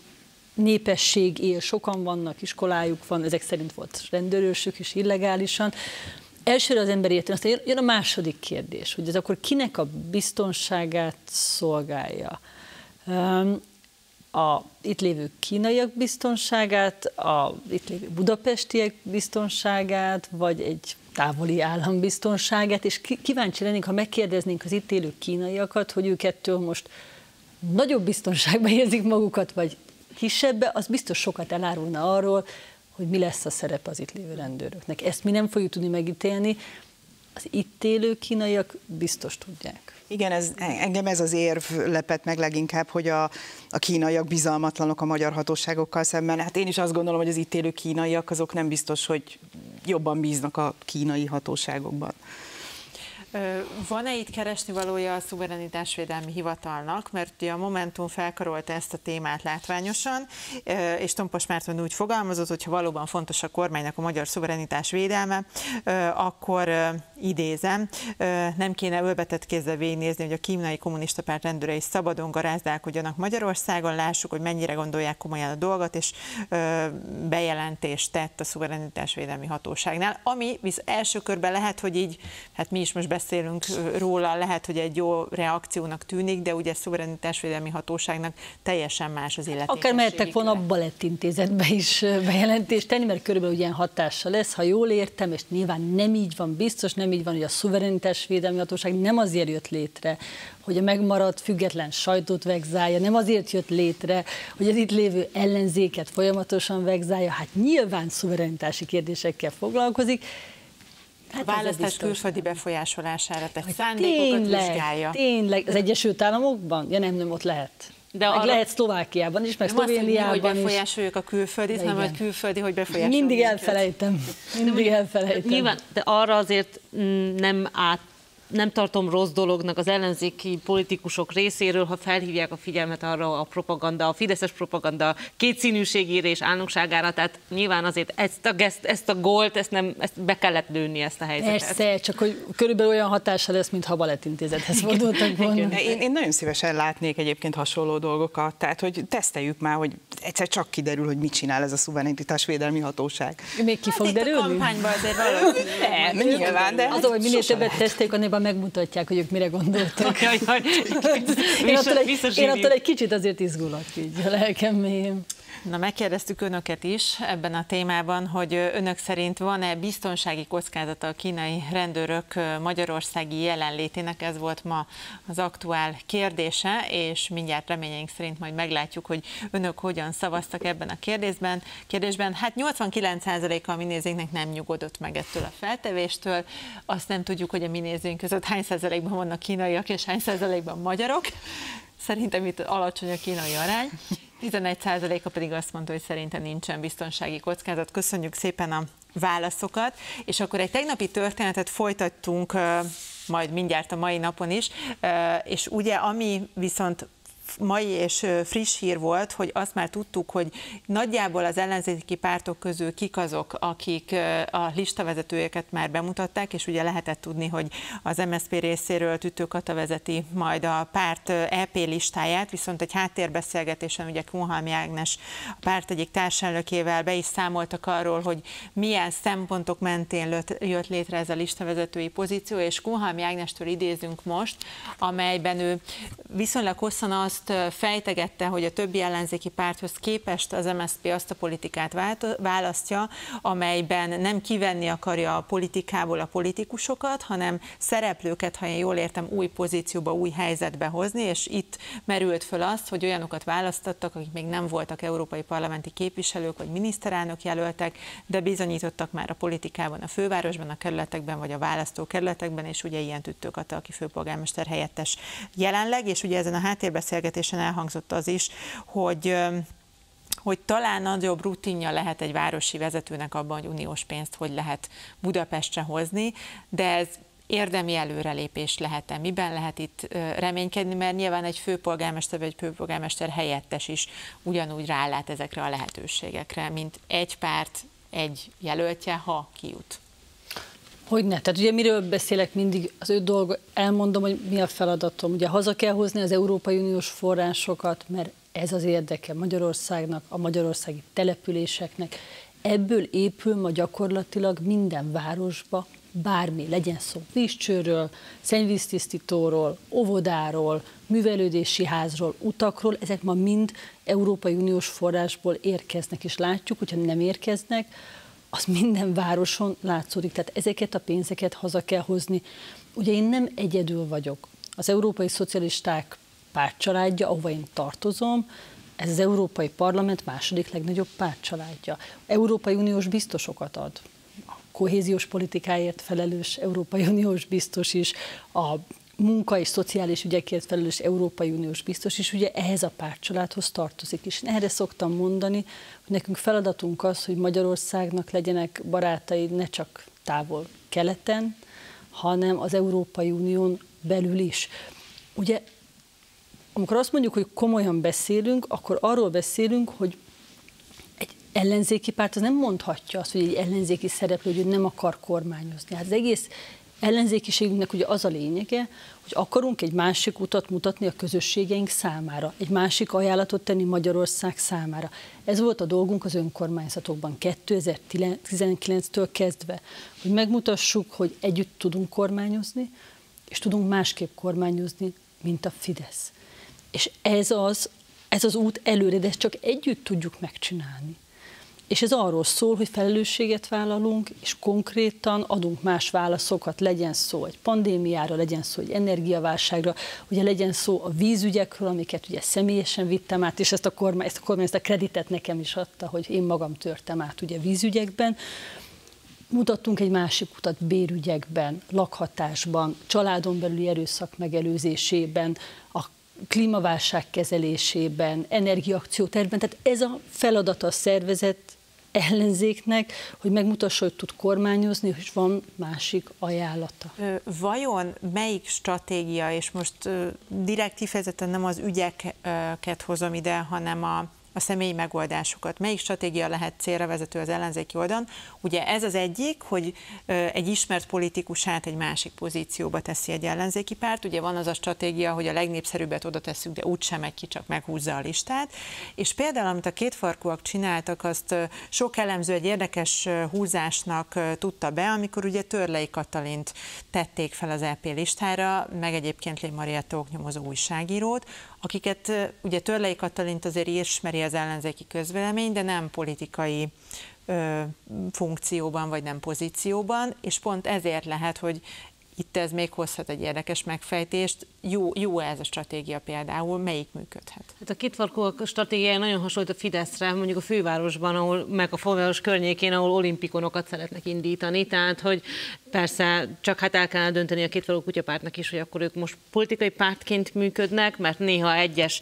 népesség él, sokan vannak, iskolájuk van, ezek szerint volt rendőrőrsük is illegálisan. Elsőre az ember érteni, aztán jön a második kérdés, hogy ez akkor kinek a biztonságát szolgálja? A itt lévő kínaiak biztonságát, a itt lévő budapestiek biztonságát, vagy egy távoli állam biztonságát, és kíváncsi lennénk, ha megkérdeznénk az itt élő kínaiakat, hogy ők ettől most nagyobb biztonságban érzik magukat, vagy kisebben, az biztos sokat elárulna arról, hogy mi lesz a szerepe az itt lévő rendőröknek. Ezt mi nem fogjuk tudni megítélni, az itt élő kínaiak biztos tudják. Igen, ez, engem ez az érv lepett meg leginkább, hogy a, a kínaiak bizalmatlanok a magyar hatóságokkal szemben. Hát én is azt gondolom, hogy az itt élő kínaiak azok nem biztos, hogy jobban bíznak a kínai hatóságokban. Van-e itt keresnivalója a szuverenitásvédelmi hivatalnak? Mert ugye a Momentum felkarolta ezt a témát látványosan, és Tompos Márton úgy fogalmazott, hogy ha valóban fontos a kormánynak a magyar szuverenitás védelme, akkor idézem, nem kéne ölbetett kézzel végignézni, hogy a kínai kommunista párt rendőrei szabadon garázdálkodjanak Magyarországon, lássuk, hogy mennyire gondolják komolyan a dolgot, és bejelentést tett a szuverenitásvédelmi hatóságnál, ami visz első körben lehet, hogy így, hát mi is most beszélünk, beszélünk róla, lehet, hogy egy jó reakciónak tűnik, de ugye szuverenitásvédelmi hatóságnak teljesen más az életékességük. Akár mehettek volna a Balettintézetbe is bejelentést tenni, mert körülbelül ilyen hatása lesz, ha jól értem, és nyilván nem így van, biztos nem így van, hogy a szuverenitásvédelmi hatóság nem azért jött létre, hogy a megmaradt független sajtót vegzálja, nem azért jött létre, hogy az itt lévő ellenzéket folyamatosan vegzálja, hát nyilván szuverenitási kérdésekkel foglalkozik. Hát a választás külföldi befolyásolására tett szándékokat vizsgálja. Tényleg, az Egyesült Államokban? Ja nem, nem, ott lehet. De meg arra... lehet Szlovákiában is, meg Szlovéniában is. Nem hogy befolyásoljuk a külföldit, hanem hogy külföldi, hogy befolyásoljuk. Mindig elfelejtem. Mindig elfelejtem. Nyilván, de arra azért nem át, nem tartom rossz dolognak az ellenzéki politikusok részéről, ha felhívják a figyelmet arra a propaganda, a fideszes propaganda kétszínűségére és álnokságára, tehát nyilván azért ezt a, ezt, ezt a gólt, ezt, nem, ezt be kellett lőni, ezt a helyzetet. Persze, csak hogy körülbelül olyan hatása lesz, mintha a Balettintézethez fordultak volna. Én, én nagyon szívesen látnék egyébként hasonló dolgokat, tehát hogy teszteljük már, hogy egyszer csak kiderül, hogy mit csinál ez a szuverenitásvédelmi hatóság. Még ki hát fog derülni? A kampányban azért valami. Nyilván, de az, hogy minél többet teszteljük, annélban megmutatják, hogy ők mire gondoltak. Jaj, jaj. Én, attól egy, én attól egy kicsit azért izgulok így a lelkem mélyén. Na, megkérdeztük önöket is ebben a témában, hogy önök szerint van-e biztonsági kockázata a kínai rendőrök magyarországi jelenlétének, ez volt ma az aktuál kérdése, és mindjárt reményeink szerint majd meglátjuk, hogy önök hogyan szavaztak ebben a kérdésben. kérdésben. Hát nyolcvankilenc százaléka a mi nézőinknek nem nyugodott meg ettől a feltevéstől, azt nem tudjuk, hogy a mi nézőink között hány százalékban vannak kínaiak, és hány százalékban magyarok. Szerintem itt alacsony a kínai arány. tizenegy százaléka pedig azt mondta, hogy szerintem nincsen biztonsági kockázat. Köszönjük szépen a válaszokat. És akkor egy tegnapi történetet folytattunk majd mindjárt a mai napon is, és ugye ami viszont mai és friss hír volt, hogy azt már tudtuk, hogy nagyjából az ellenzéki pártok közül kik azok, akik a listavezetőjéket már bemutatták, és ugye lehetett tudni, hogy az em es zé pé részéről Tüttő Kata vezeti majd a párt é pé listáját, viszont egy háttérbeszélgetésen ugye Kunhalmi Ágnes a párt egyik társelnökével be is számoltak arról, hogy milyen szempontok mentén jött létre ez a listavezetői pozíció, és Kunhalmi Ágnestől idézünk most, amelyben ő viszonylag hosszan azt fejtegette, hogy a többi ellenzéki párthoz képest az em es zé pé azt a politikát választja, amelyben nem kivenni akarja a politikából a politikusokat, hanem szereplőket, ha én jól értem, új pozícióba, új helyzetbe hozni, és itt merült föl azt, hogy olyanokat választottak, akik még nem voltak európai parlamenti képviselők vagy miniszterelnök jelöltek, de bizonyítottak már a politikában, a fővárosban, a kerületekben vagy a választókerületekben, és ugye ilyen Tüttő Kata, aki főpolgármester helyettes jelenleg, és ugye ezen a háttérbeszélgetésen elhangzott az is, hogy, hogy talán nagyobb rutinja lehet egy városi vezetőnek abban, hogy uniós pénzt hogy lehet Budapestre hozni, de ez érdemi előrelépés lehet-e? Miben lehet itt reménykedni, mert nyilván egy főpolgármester vagy egy főpolgármester helyettes is ugyanúgy rálát ezekre a lehetőségekre, mint egy párt, egy jelöltje, ha kijut. Hogyne. Tehát ugye miről beszélek mindig, az ő dolga, elmondom, hogy mi a feladatom. Ugye haza kell hozni az Európai Uniós forrásokat, mert ez az érdeke Magyarországnak, a magyarországi településeknek. Ebből épül ma gyakorlatilag minden városba bármi, legyen szó vízcsőről, szennyvíztisztítóról, óvodáról, művelődési házról, utakról, ezek ma mind Európai Uniós forrásból érkeznek, és látjuk, hogyha nem érkeznek, az minden városon látszódik, tehát ezeket a pénzeket haza kell hozni. Ugye én nem egyedül vagyok. Az Európai Szocialisták pártcsaládja, ahova én tartozom, ez az Európai Parlament második legnagyobb pártcsaládja. Európai Uniós biztosokat ad. A kohéziós politikáért felelős Európai Uniós biztos is, a munka és szociális ügyekért felelős Európai Uniós biztos is, ugye ehhez a pártcsaládhoz tartozik is. Erre szoktam mondani, hogy nekünk feladatunk az, hogy Magyarországnak legyenek barátai ne csak távol keleten, hanem az Európai Unión belül is. Ugye, amikor azt mondjuk, hogy komolyan beszélünk, akkor arról beszélünk, hogy ellenzéki párt az nem mondhatja azt, hogy egy ellenzéki szereplő, hogy nem akar kormányozni. Hát az egész ellenzékiségünknek ugye az a lényege, hogy akarunk egy másik utat mutatni a közösségeink számára, egy másik ajánlatot tenni Magyarország számára. Ez volt a dolgunk az önkormányzatokban kétezer-tizenkilenctől kezdve, hogy megmutassuk, hogy együtt tudunk kormányozni, és tudunk másképp kormányozni, mint a Fidesz. És ez az, ez az út előre, de ezt csak együtt tudjuk megcsinálni. És ez arról szól, hogy felelősséget vállalunk, és konkrétan adunk más válaszokat, legyen szó egy pandémiára, legyen szó egy energiaválságra, ugye legyen szó a vízügyekről, amiket ugye személyesen vittem át, és ezt a kormány, ezt a kormány, ezt a kreditet nekem is adta, hogy én magam törtem át ugye vízügyekben. Mutattunk egy másik utat bérügyekben, lakhatásban, családon belüli erőszak megelőzésében, a klímaválság kezelésében, energiaakciótervben, tehát ez a feladata a szervezet ellenzéknek, hogy megmutassa, hogy tud kormányozni, és van másik ajánlata. Vajon melyik stratégia, és most direkt kifejezetten nem az ügyeket hozom ide, hanem a a személyi megoldásokat. Melyik stratégia lehet célra vezető az ellenzéki oldalon? Ugye ez az egyik, hogy egy ismert politikusát egy másik pozícióba teszi egy ellenzéki párt. Ugye van az a stratégia, hogy a legnépszerűbbet oda tesszük, de úgysem megy ki, csak meghúzza a listát. És például, amit a kétfarkúak csináltak, azt sok elemző egy érdekes húzásnak tudta be, amikor ugye Törlei Katalint tették fel az é pé listára, meg egyébként Lé Marietta oknyomozó újságírót, akiket ugye Törlei Katalint azért ismeri az ellenzéki közvélemény, de nem politikai ö, funkcióban, vagy nem pozícióban, és pont ezért lehet, hogy itt ez még hozhat egy érdekes megfejtést. Jó, jó ez a stratégia például, melyik működhet? Hát a kétfarkúak stratégiája nagyon hasonlít a Fideszre, mondjuk a fővárosban, ahol, meg a főváros környékén, ahol olimpikonokat szeretnek indítani, tehát hogy persze csak hát el kellene dönteni a kétfarkú kutyapártnak is, hogy akkor ők most politikai pártként működnek, mert néha egyes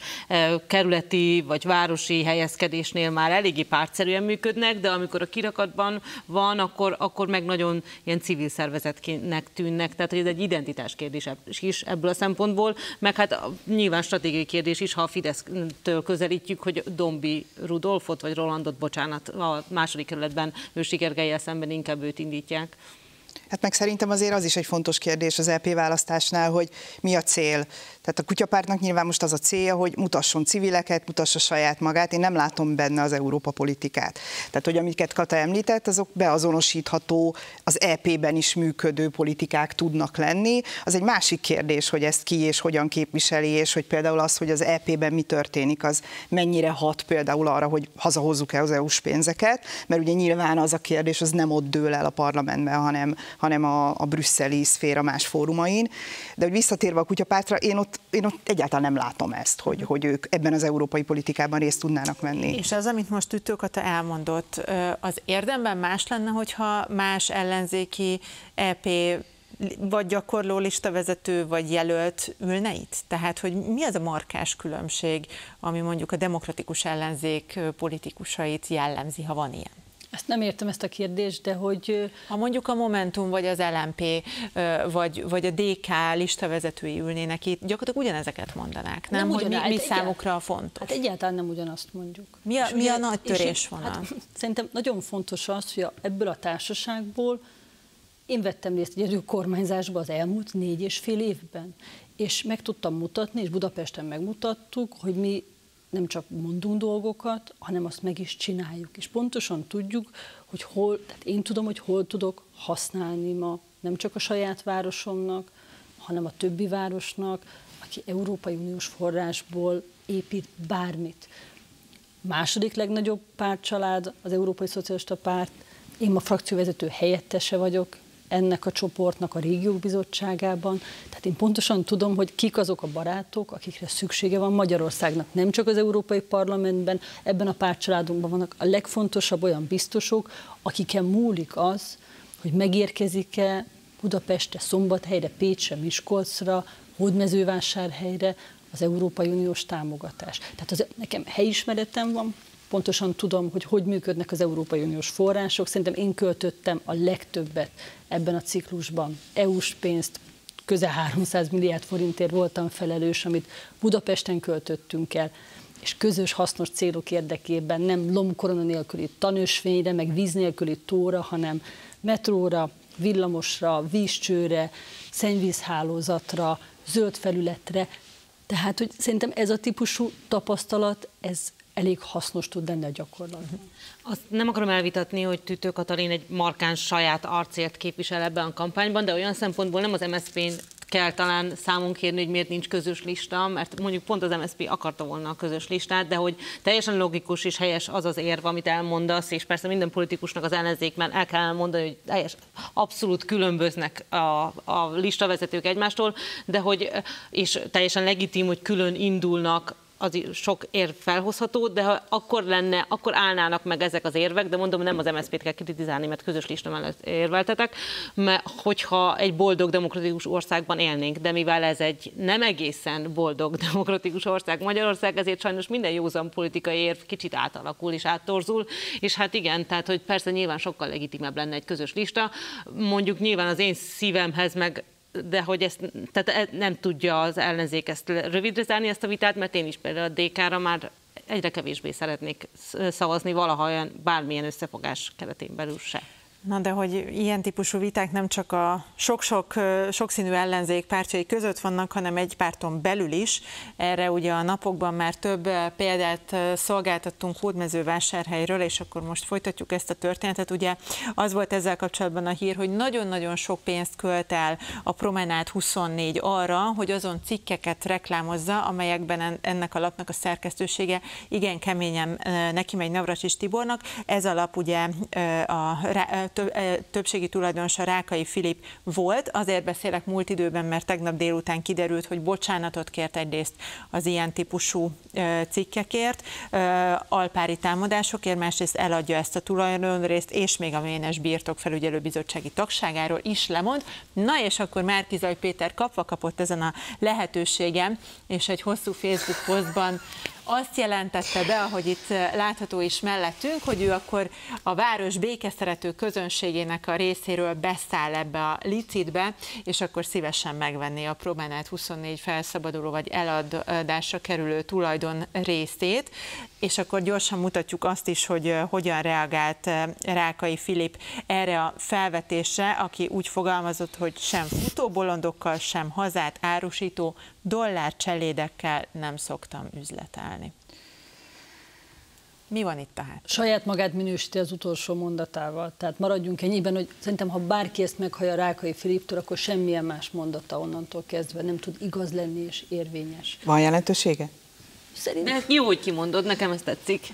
kerületi vagy városi helyezkedésnél már eléggé pártszerűen működnek, de amikor a kirakatban van, akkor, akkor meg nagyon ilyen civil szervezetnek tűnnek, tehát hogy ez egy identitás kérdés is ebből a szempontból, meg hát nyilván stratégiai kérdés is, ha a Fidesztől közelítjük, hogy Dombi Rudolfot vagy Rolandot, bocsánat, a második kerületben Ősikergellyel szemben inkább őt indítják. Hát meg szerintem azért az is egy fontos kérdés az é pé választásnál, hogy mi a cél. Tehát a kutyapártnak nyilván most az a célja, hogy mutasson civileket, mutassa saját magát, én nem látom benne az Európa politikát. Tehát, hogy amiket Kata említett, azok beazonosítható, az é pében is működő politikák tudnak lenni. Az egy másik kérdés, hogy ezt ki és hogyan képviseli, és hogy például az, hogy az é pében mi történik, az mennyire hat például arra, hogy hazahozzuk-e az é us pénzeket, mert ugye nyilván az a kérdés, az nem ott dől el a parlamentben, hanem hanem a, a brüsszeli szféra más fórumain. De hogy visszatérve a kutyapártra, én ott, én ott egyáltalán nem látom ezt, hogy, hogy ők ebben az európai politikában részt tudnának venni. És az, amit most Tüttő Kata elmondott, az érdemben más lenne, hogyha más ellenzéki é pé vagy gyakorló listavezető, vagy jelölt ülne itt? Tehát, hogy mi az a markás különbség, ami mondjuk a demokratikus ellenzék politikusait jellemzi, ha van ilyen? Ezt nem értem, ezt a kérdést, de hogy... Ha mondjuk a Momentum, vagy az el em pé, vagy, vagy a dé ká listavezetői ülnének itt, gyakorlatilag ugyanezeket mondanák, nem? nem hogy mi, mi számukra fontos? Hát egyáltalán nem ugyanazt mondjuk. Mi a, mi a nagy törésvonal? Hát, szerintem nagyon fontos az, hogy ebből a társaságból én vettem részt egyedül kormányzásba az elmúlt négy és fél évben, és meg tudtam mutatni, és Budapesten megmutattuk, hogy mi nem csak mondunk dolgokat, hanem azt meg is csináljuk. És pontosan tudjuk, hogy hol, tehát én tudom, hogy hol tudok használni ma, nem csak a saját városomnak, hanem a többi városnak, aki Európai Uniós forrásból épít bármit. Második legnagyobb pártcsalád, az Európai Szocialista Párt, én ma frakcióvezető helyettese vagyok ennek a csoportnak a régiók bizottságában. Tehát én pontosan tudom, hogy kik azok a barátok, akikre szüksége van Magyarországnak. Nem csak az Európai Parlamentben, ebben a pártcsaládunkban vannak a legfontosabb olyan biztosok, akiken múlik az, hogy megérkezik-e Budapestre, Szombathelyre, Pécsre, Miskolcra, Hódmezővásárhelyre az Európai Uniós támogatás. Tehát az, nekem helyismeretem van, pontosan tudom, hogy hogy működnek az Európai Uniós források. Szerintem én költöttem a legtöbbet ebben a ciklusban. é us pénzt, közel háromszáz milliárd forintért voltam felelős, amit Budapesten költöttünk el, és közös hasznos célok érdekében nem lombkorona nélküli tanösvényre, meg víz nélküli tóra, hanem metróra, villamosra, vízcsőre, szennyvízhálózatra, zöld felületre. Tehát, hogy szerintem ez a típusú tapasztalat, ez elég hasznos tud lenni a gyakorlatban. Azt nem akarom elvitatni, hogy Tüttő Katalin egy markáns saját arcért képvisel ebben a kampányban, de olyan szempontból nem az em es zé pén kell talán számunk kérni, hogy miért nincs közös lista, mert mondjuk pont az em es zé pé akarta volna a közös listát, de hogy teljesen logikus és helyes az az érv, amit elmondasz, és persze minden politikusnak az ellenzékben el kell elmondani, hogy helyes, abszolút különböznek a, a listavezetők egymástól, de hogy, és teljesen legitim, hogy külön indulnak, az sok érv felhozható, de ha akkor lenne, akkor állnának meg ezek az érvek, de mondom, nem az em es zé pét kell kritizálni, mert közös lista mellett érveltetek, mert hogyha egy boldog demokratikus országban élnénk, de mivel ez egy nem egészen boldog demokratikus ország Magyarország, ezért sajnos minden józan politikai érv kicsit átalakul és áttorzul, és hát igen, tehát hogy persze nyilván sokkal legitimebb lenne egy közös lista, mondjuk nyilván az én szívemhez meg de hogy ezt, tehát nem tudja az ellenzék ezt rövidre zárni, ezt a vitát, mert én is például a dé ká-ra már egyre kevésbé szeretnék szavazni valaha olyan bármilyen összefogás keretén belül se. Na de hogy ilyen típusú viták nem csak a sok-sok sokszínű ellenzék pártjai között vannak, hanem egy párton belül is. Erre ugye a napokban már több példát szolgáltattunk Hódmezővásárhelyről, és akkor most folytatjuk ezt a történetet. Ugye az volt ezzel kapcsolatban a hír, hogy nagyon-nagyon sok pénzt költ el a Promenád huszonnégy arra, hogy azon cikkeket reklámozza, amelyekben ennek a lapnak a szerkesztősége igen keményen neki megy Navracsics Tibornak. Ez a lap ugye a többségi tulajdonosa Rákay Philip volt, azért beszélek múlt időben, mert tegnap délután kiderült, hogy bocsánatot kért egyrészt az ilyen típusú cikkekért, alpári támadásokért, másrészt eladja ezt a tulajdonrészt, és még a Ménes Birtok felügyelőbizottsági tagságáról is lemond. Na és akkor Márki-Zay Péter kapva kapott ezen a lehetőségem, és egy hosszú Facebook posztban azt jelentette be, ahogy itt látható is mellettünk, hogy ő akkor a város békeszerető közönségének a részéről beszáll ebbe a licitbe, és akkor szívesen megvenné a Promenád huszonnégy felszabaduló vagy eladásra kerülő tulajdon részét, és akkor gyorsan mutatjuk azt is, hogy hogyan reagált Rákay Philip erre a felvetésre, aki úgy fogalmazott, hogy sem futóbolondokkal, sem hazát árusító dollárcselédekkel nem szoktam üzletelni. Mi van itt tehát? Saját magát minősíti az utolsó mondatával. Tehát maradjunk ennyiben, hogy szerintem, ha bárki ezt meghallja Rákay Philiptől, akkor semmilyen más mondata onnantól kezdve nem tud igaz lenni és érvényes. Van jelentősége? Szerintem. De jó, hogy kimondod, nekem ezt tetszik.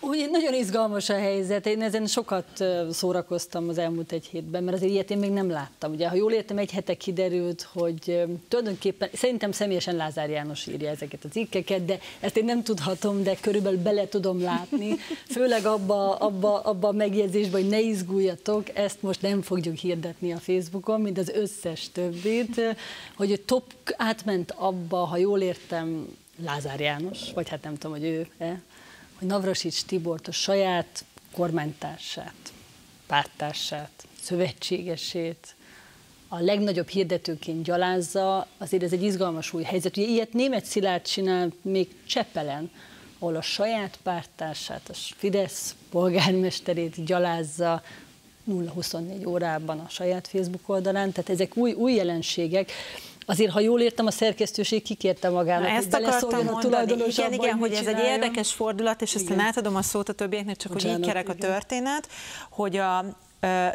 Ugye, nagyon izgalmas a helyzet, én ezen sokat szórakoztam az elmúlt egy hétben, mert azért ilyet én még nem láttam. Ugye, ha jól értem, egy hete kiderült, hogy tulajdonképpen szerintem személyesen Lázár János írja ezeket az cikkeket, de ezt én nem tudhatom, de körülbelül bele tudom látni, főleg abba, abba, abba a megjegyzésben, hogy ne izguljatok, ezt most nem fogjuk hirdetni a Facebookon, mint az összes többit, hogy a top átment abba, ha jól értem, Lázár János, vagy hát nem tudom, hogy ő-e, hogy Navracsics Tibort, a saját kormánytársát, párttársát, szövetségesét a legnagyobb hirdetőként gyalázza, azért ez egy izgalmas új helyzet. Ugye ilyet Németh Szilárd csinált még Csepelen, ahol a saját párttársát, a Fidesz polgármesterét gyalázza nulla huszonnégy órában a saját Facebook oldalán, tehát ezek új, új jelenségek. Azért, ha jól értem, a szerkesztőség kikérte magának, ezt hogy beleszóljon a tulajdonos abban, igen, hogy csinálja. Ez egy érdekes fordulat, és aztán átadom a szót a többieknek, csak Bocsánat, hogy így kerek a történet, hogy a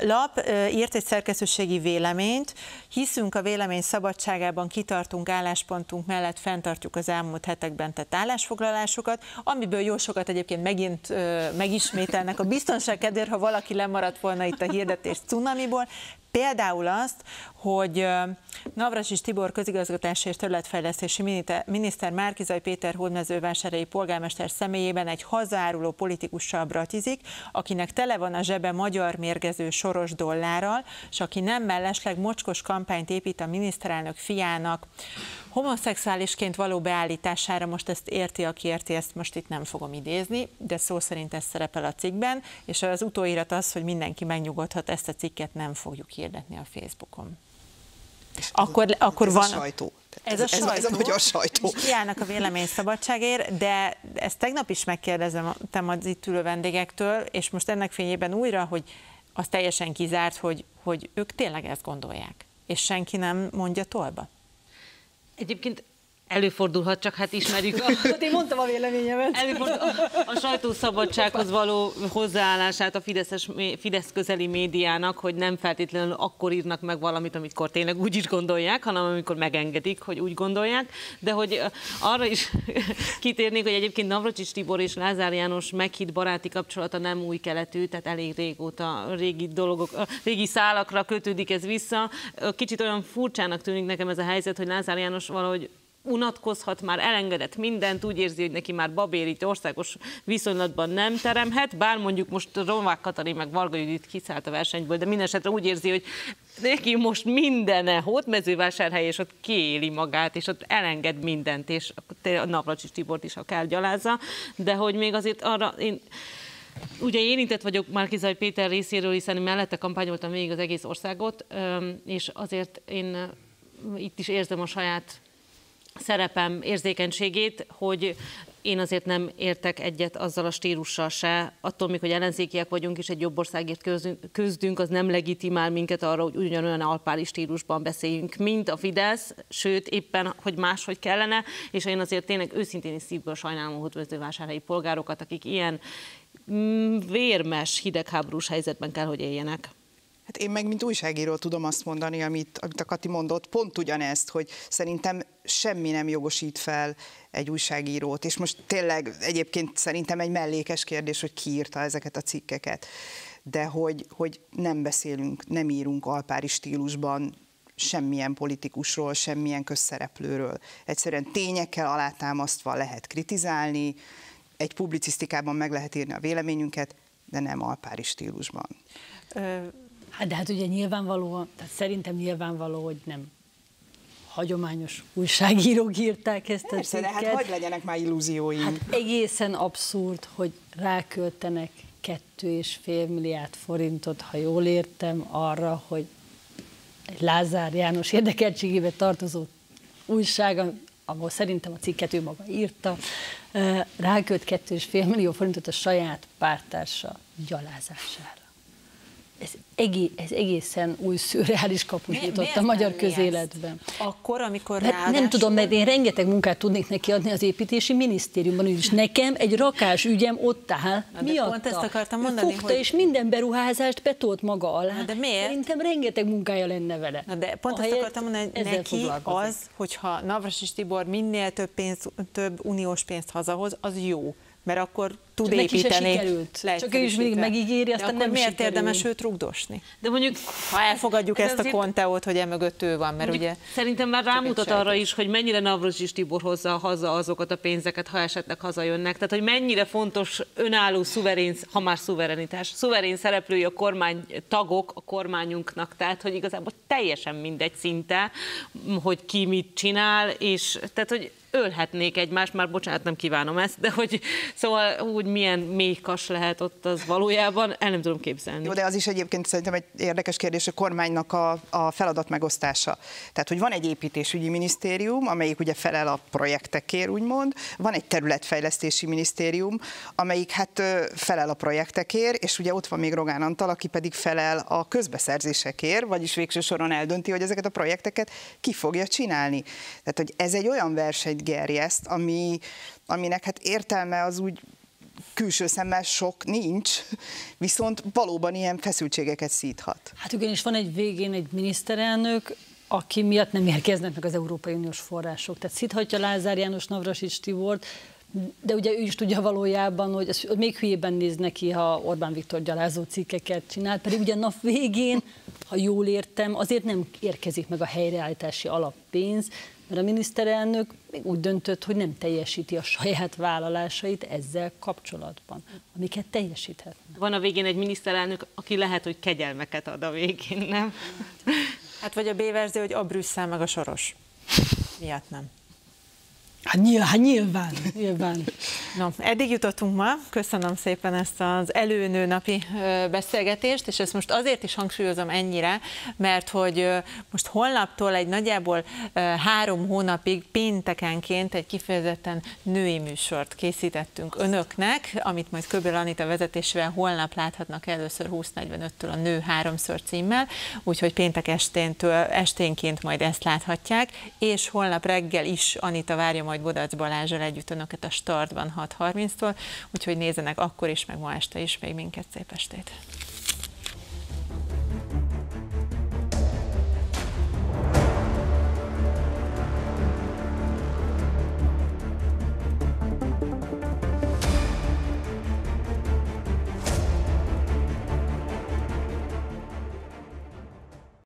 lap írt egy szerkesztőségi véleményt, hiszünk a vélemény szabadságában, kitartunk álláspontunk mellett, fenntartjuk az elmúlt hetekben tett állásfoglalásokat, amiből jó sokat egyébként megint megismételnek a biztonság kedvéért, ha valaki lemaradt volna itt a hirdetés cunamiból. Például azt, hogy Navracsics Tibor közigazgatási és területfejlesztési miniszter Márki-Zay Péter hódmezővásárhelyi polgármester személyében egy hazáruló politikussal bratizik, akinek tele van a zsebe magyar mérgező soros dollárral, és aki nem mellesleg mocskos kampányt épít a miniszterelnök fiának homoszexuálisként való beállítására, most ezt érti, aki érti, ezt most itt nem fogom idézni, de szó szerint ez szerepel a cikkben, és az utóirat az, hogy mindenki megnyugodhat, ezt a cikket nem fogjuk hirdetni a Facebookon. Akkor, ez akkor ez van... a sajtó. Ez, ez, a sajtó. ez a magyar sajtó. Kiállnak a vélemény szabadságért, de ezt tegnap is megkérdeztem az itt ülő vendégektől, és most ennek fényében újra, hogy az teljesen kizárt, hogy, hogy ők tényleg ezt gondolják, és senki nem mondja tolba. Egyébként előfordulhat, csak hát ismerjük a... Én mondtam a véleményemet. A sajtószabadsághoz való hozzáállását a Fideszes, Fidesz közeli médiának, hogy nem feltétlenül akkor írnak meg valamit, amikor tényleg úgy is gondolják, hanem amikor megengedik, hogy úgy gondolják. De hogy arra is kitérnék, hogy egyébként Navracsics Tibor és Lázár János meghitt baráti kapcsolata nem új keletű, tehát elég régóta régi dolgok, régi szálakra kötődik ez vissza. Kicsit olyan furcsának tűnik nekem ez a helyzet, hogy Lázár János valahogy unatkozhat, már elengedett mindent, úgy érzi, hogy neki már babérít országos viszonylatban nem teremhet, bár mondjuk most Novák Katalin meg Varga Judit kiszállt a versenyből, de minden esetre úgy érzi, hogy neki most mindene ott Mezővásárhely, és ott kiéli magát, és ott elenged mindent, és a Navracsics Tibort is akár gyalázza, de hogy még azért arra én... Ugye érintett vagyok Márki-Zay Péter részéről, hiszen mellette kampányoltam végig az egész országot, és azért én itt is érzem a saját szerepem érzékenységét, hogy én azért nem értek egyet azzal a stílussal se, attól még, hogy ellenzékiek vagyunk, és egy jobb országért küzdünk, az nem legitimál minket arra, hogy ugyanolyan alpári stílusban beszéljünk, mint a Fidesz, sőt, éppen, hogy máshogy kellene, és én azért tényleg őszintén és szívből sajnálom a mezővásárhelyi polgárokat, akik ilyen vérmes, hidegháborús helyzetben kell, hogy éljenek. Hát én meg, mint újságíró tudom azt mondani, amit, amit a Kati mondott, pont ugyanezt, hogy szerintem semmi nem jogosít fel egy újságírót, és most tényleg egyébként szerintem egy mellékes kérdés, hogy ki írta ezeket a cikkeket, de hogy, hogy nem beszélünk, nem írunk alpári stílusban semmilyen politikusról, semmilyen közszereplőről. Egyszerűen tényekkel alátámasztva lehet kritizálni, egy publicisztikában meg lehet írni a véleményünket, de nem alpári stílusban. Ö- Hát de hát ugye nyilvánvaló, tehát szerintem nyilvánvaló, hogy nem hagyományos újságírók írták ezt a cikket. Hát hogy legyenek már illúzióim? Hát egészen abszurd, hogy ráköltenek kettő és fél milliárd forintot, ha jól értem, arra, hogy egy Lázár János érdekeltségébe tartozó újság, ahol szerintem a cikket ő maga írta, rákölt kettő és fél millió forintot a saját pártársa gyalázására. Ez, egész, ez egészen új szürreális kaput nyitott a magyar közéletben. Akkor, amikor hát, ráadásul... Nem tudom, mert én rengeteg munkát tudnék neki adni az építési minisztériumban, és nekem egy rakás ügyem ott áll. Na, miatta. Pont ezt akartam mondani, fogta, hogy... és minden beruházást betolt maga alá. Na, de miért? Szerintem rengeteg munkája lenne vele. Na, de pont ezt akartam mondani, hogy neki az, hogyha Navracsics Tibor minél több, pénz, több uniós pénzt hazahoz, az jó. Mert akkor tud csak építeni. Neki csak ő is mindig megígéri, aztán nem miért sikerül. Érdemes őt rugdosni? De mondjuk, ha elfogadjuk ezt a konteót, hogy emögött ő van, mert ugye... Szerintem már rámutat arra is, hogy mennyire Navracsics Tibor hozza haza azokat a pénzeket, ha esetleg hazajönnek. Tehát, hogy mennyire fontos önálló, szuverén, ha már szuverenitás, szuverén szereplői a kormány tagok a kormányunknak. Tehát, hogy igazából teljesen mindegy szinte, hogy ki mit csinál, és tehát, hogy ölhetnék egymást, már bocsánat, nem kívánom ezt, de hogy szóval úgy milyen mélykas lehet ott az valójában, el nem tudom képzelni. Jó, de az is egyébként szerintem egy érdekes kérdés a kormánynak a, a feladat megosztása. Tehát, hogy van egy építésügyi minisztérium, amelyik ugye felel a projektekért, úgymond, van egy területfejlesztési minisztérium, amelyik hát felel a projektekért, és ugye ott van még Rogán Antal, aki pedig felel a közbeszerzésekért, vagyis végső soron eldönti, hogy ezeket a projekteket ki fogja csinálni. Tehát, hogy ez egy olyan verseny, gerjeszt, ami, aminek hát értelme az úgy külső szemmel sok nincs, viszont valóban ilyen feszültségeket szíthat. Hát ugyanis van egy végén egy miniszterelnök, aki miatt nem érkeznek meg az Európai Uniós források. Tehát szíthatja Lázár János, Navracsics Tibort, de ugye ő is tudja valójában, hogy ez még hülyében néz neki, ha Orbán Viktor gyalázó cikkeket csinál, pedig ugye nap végén, ha jól értem, azért nem érkezik meg a helyreállítási alappénz, mert a miniszterelnök még úgy döntött, hogy nem teljesíti a saját vállalásait ezzel kapcsolatban, amiket teljesíthetne. Van a végén egy miniszterelnök, aki lehet, hogy kegyelmeket ad a végén, nem? Hát vagy a B verzió, hogy a Brüsszel meg a Soros miatt nem. Hát nyilván, hát nyilván, nyilván. No, eddig jutottunk ma, köszönöm szépen ezt az előnő napi beszélgetést, és ezt most azért is hangsúlyozom ennyire, mert hogy most holnaptól egy nagyjából három hónapig péntekenként egy kifejezetten női műsort készítettünk önöknek, amit majd Köbél Anita vezetésével holnap láthatnak először húsz negyvenöttől a Nő háromszor címmel, úgyhogy péntek esténtől, esténként majd ezt láthatják, és holnap reggel is Anita várja majd Bodac Balázsral együtt önöket a Startban hat harminctól, úgyhogy nézzenek akkor is, meg ma este is, még minket, szép estét!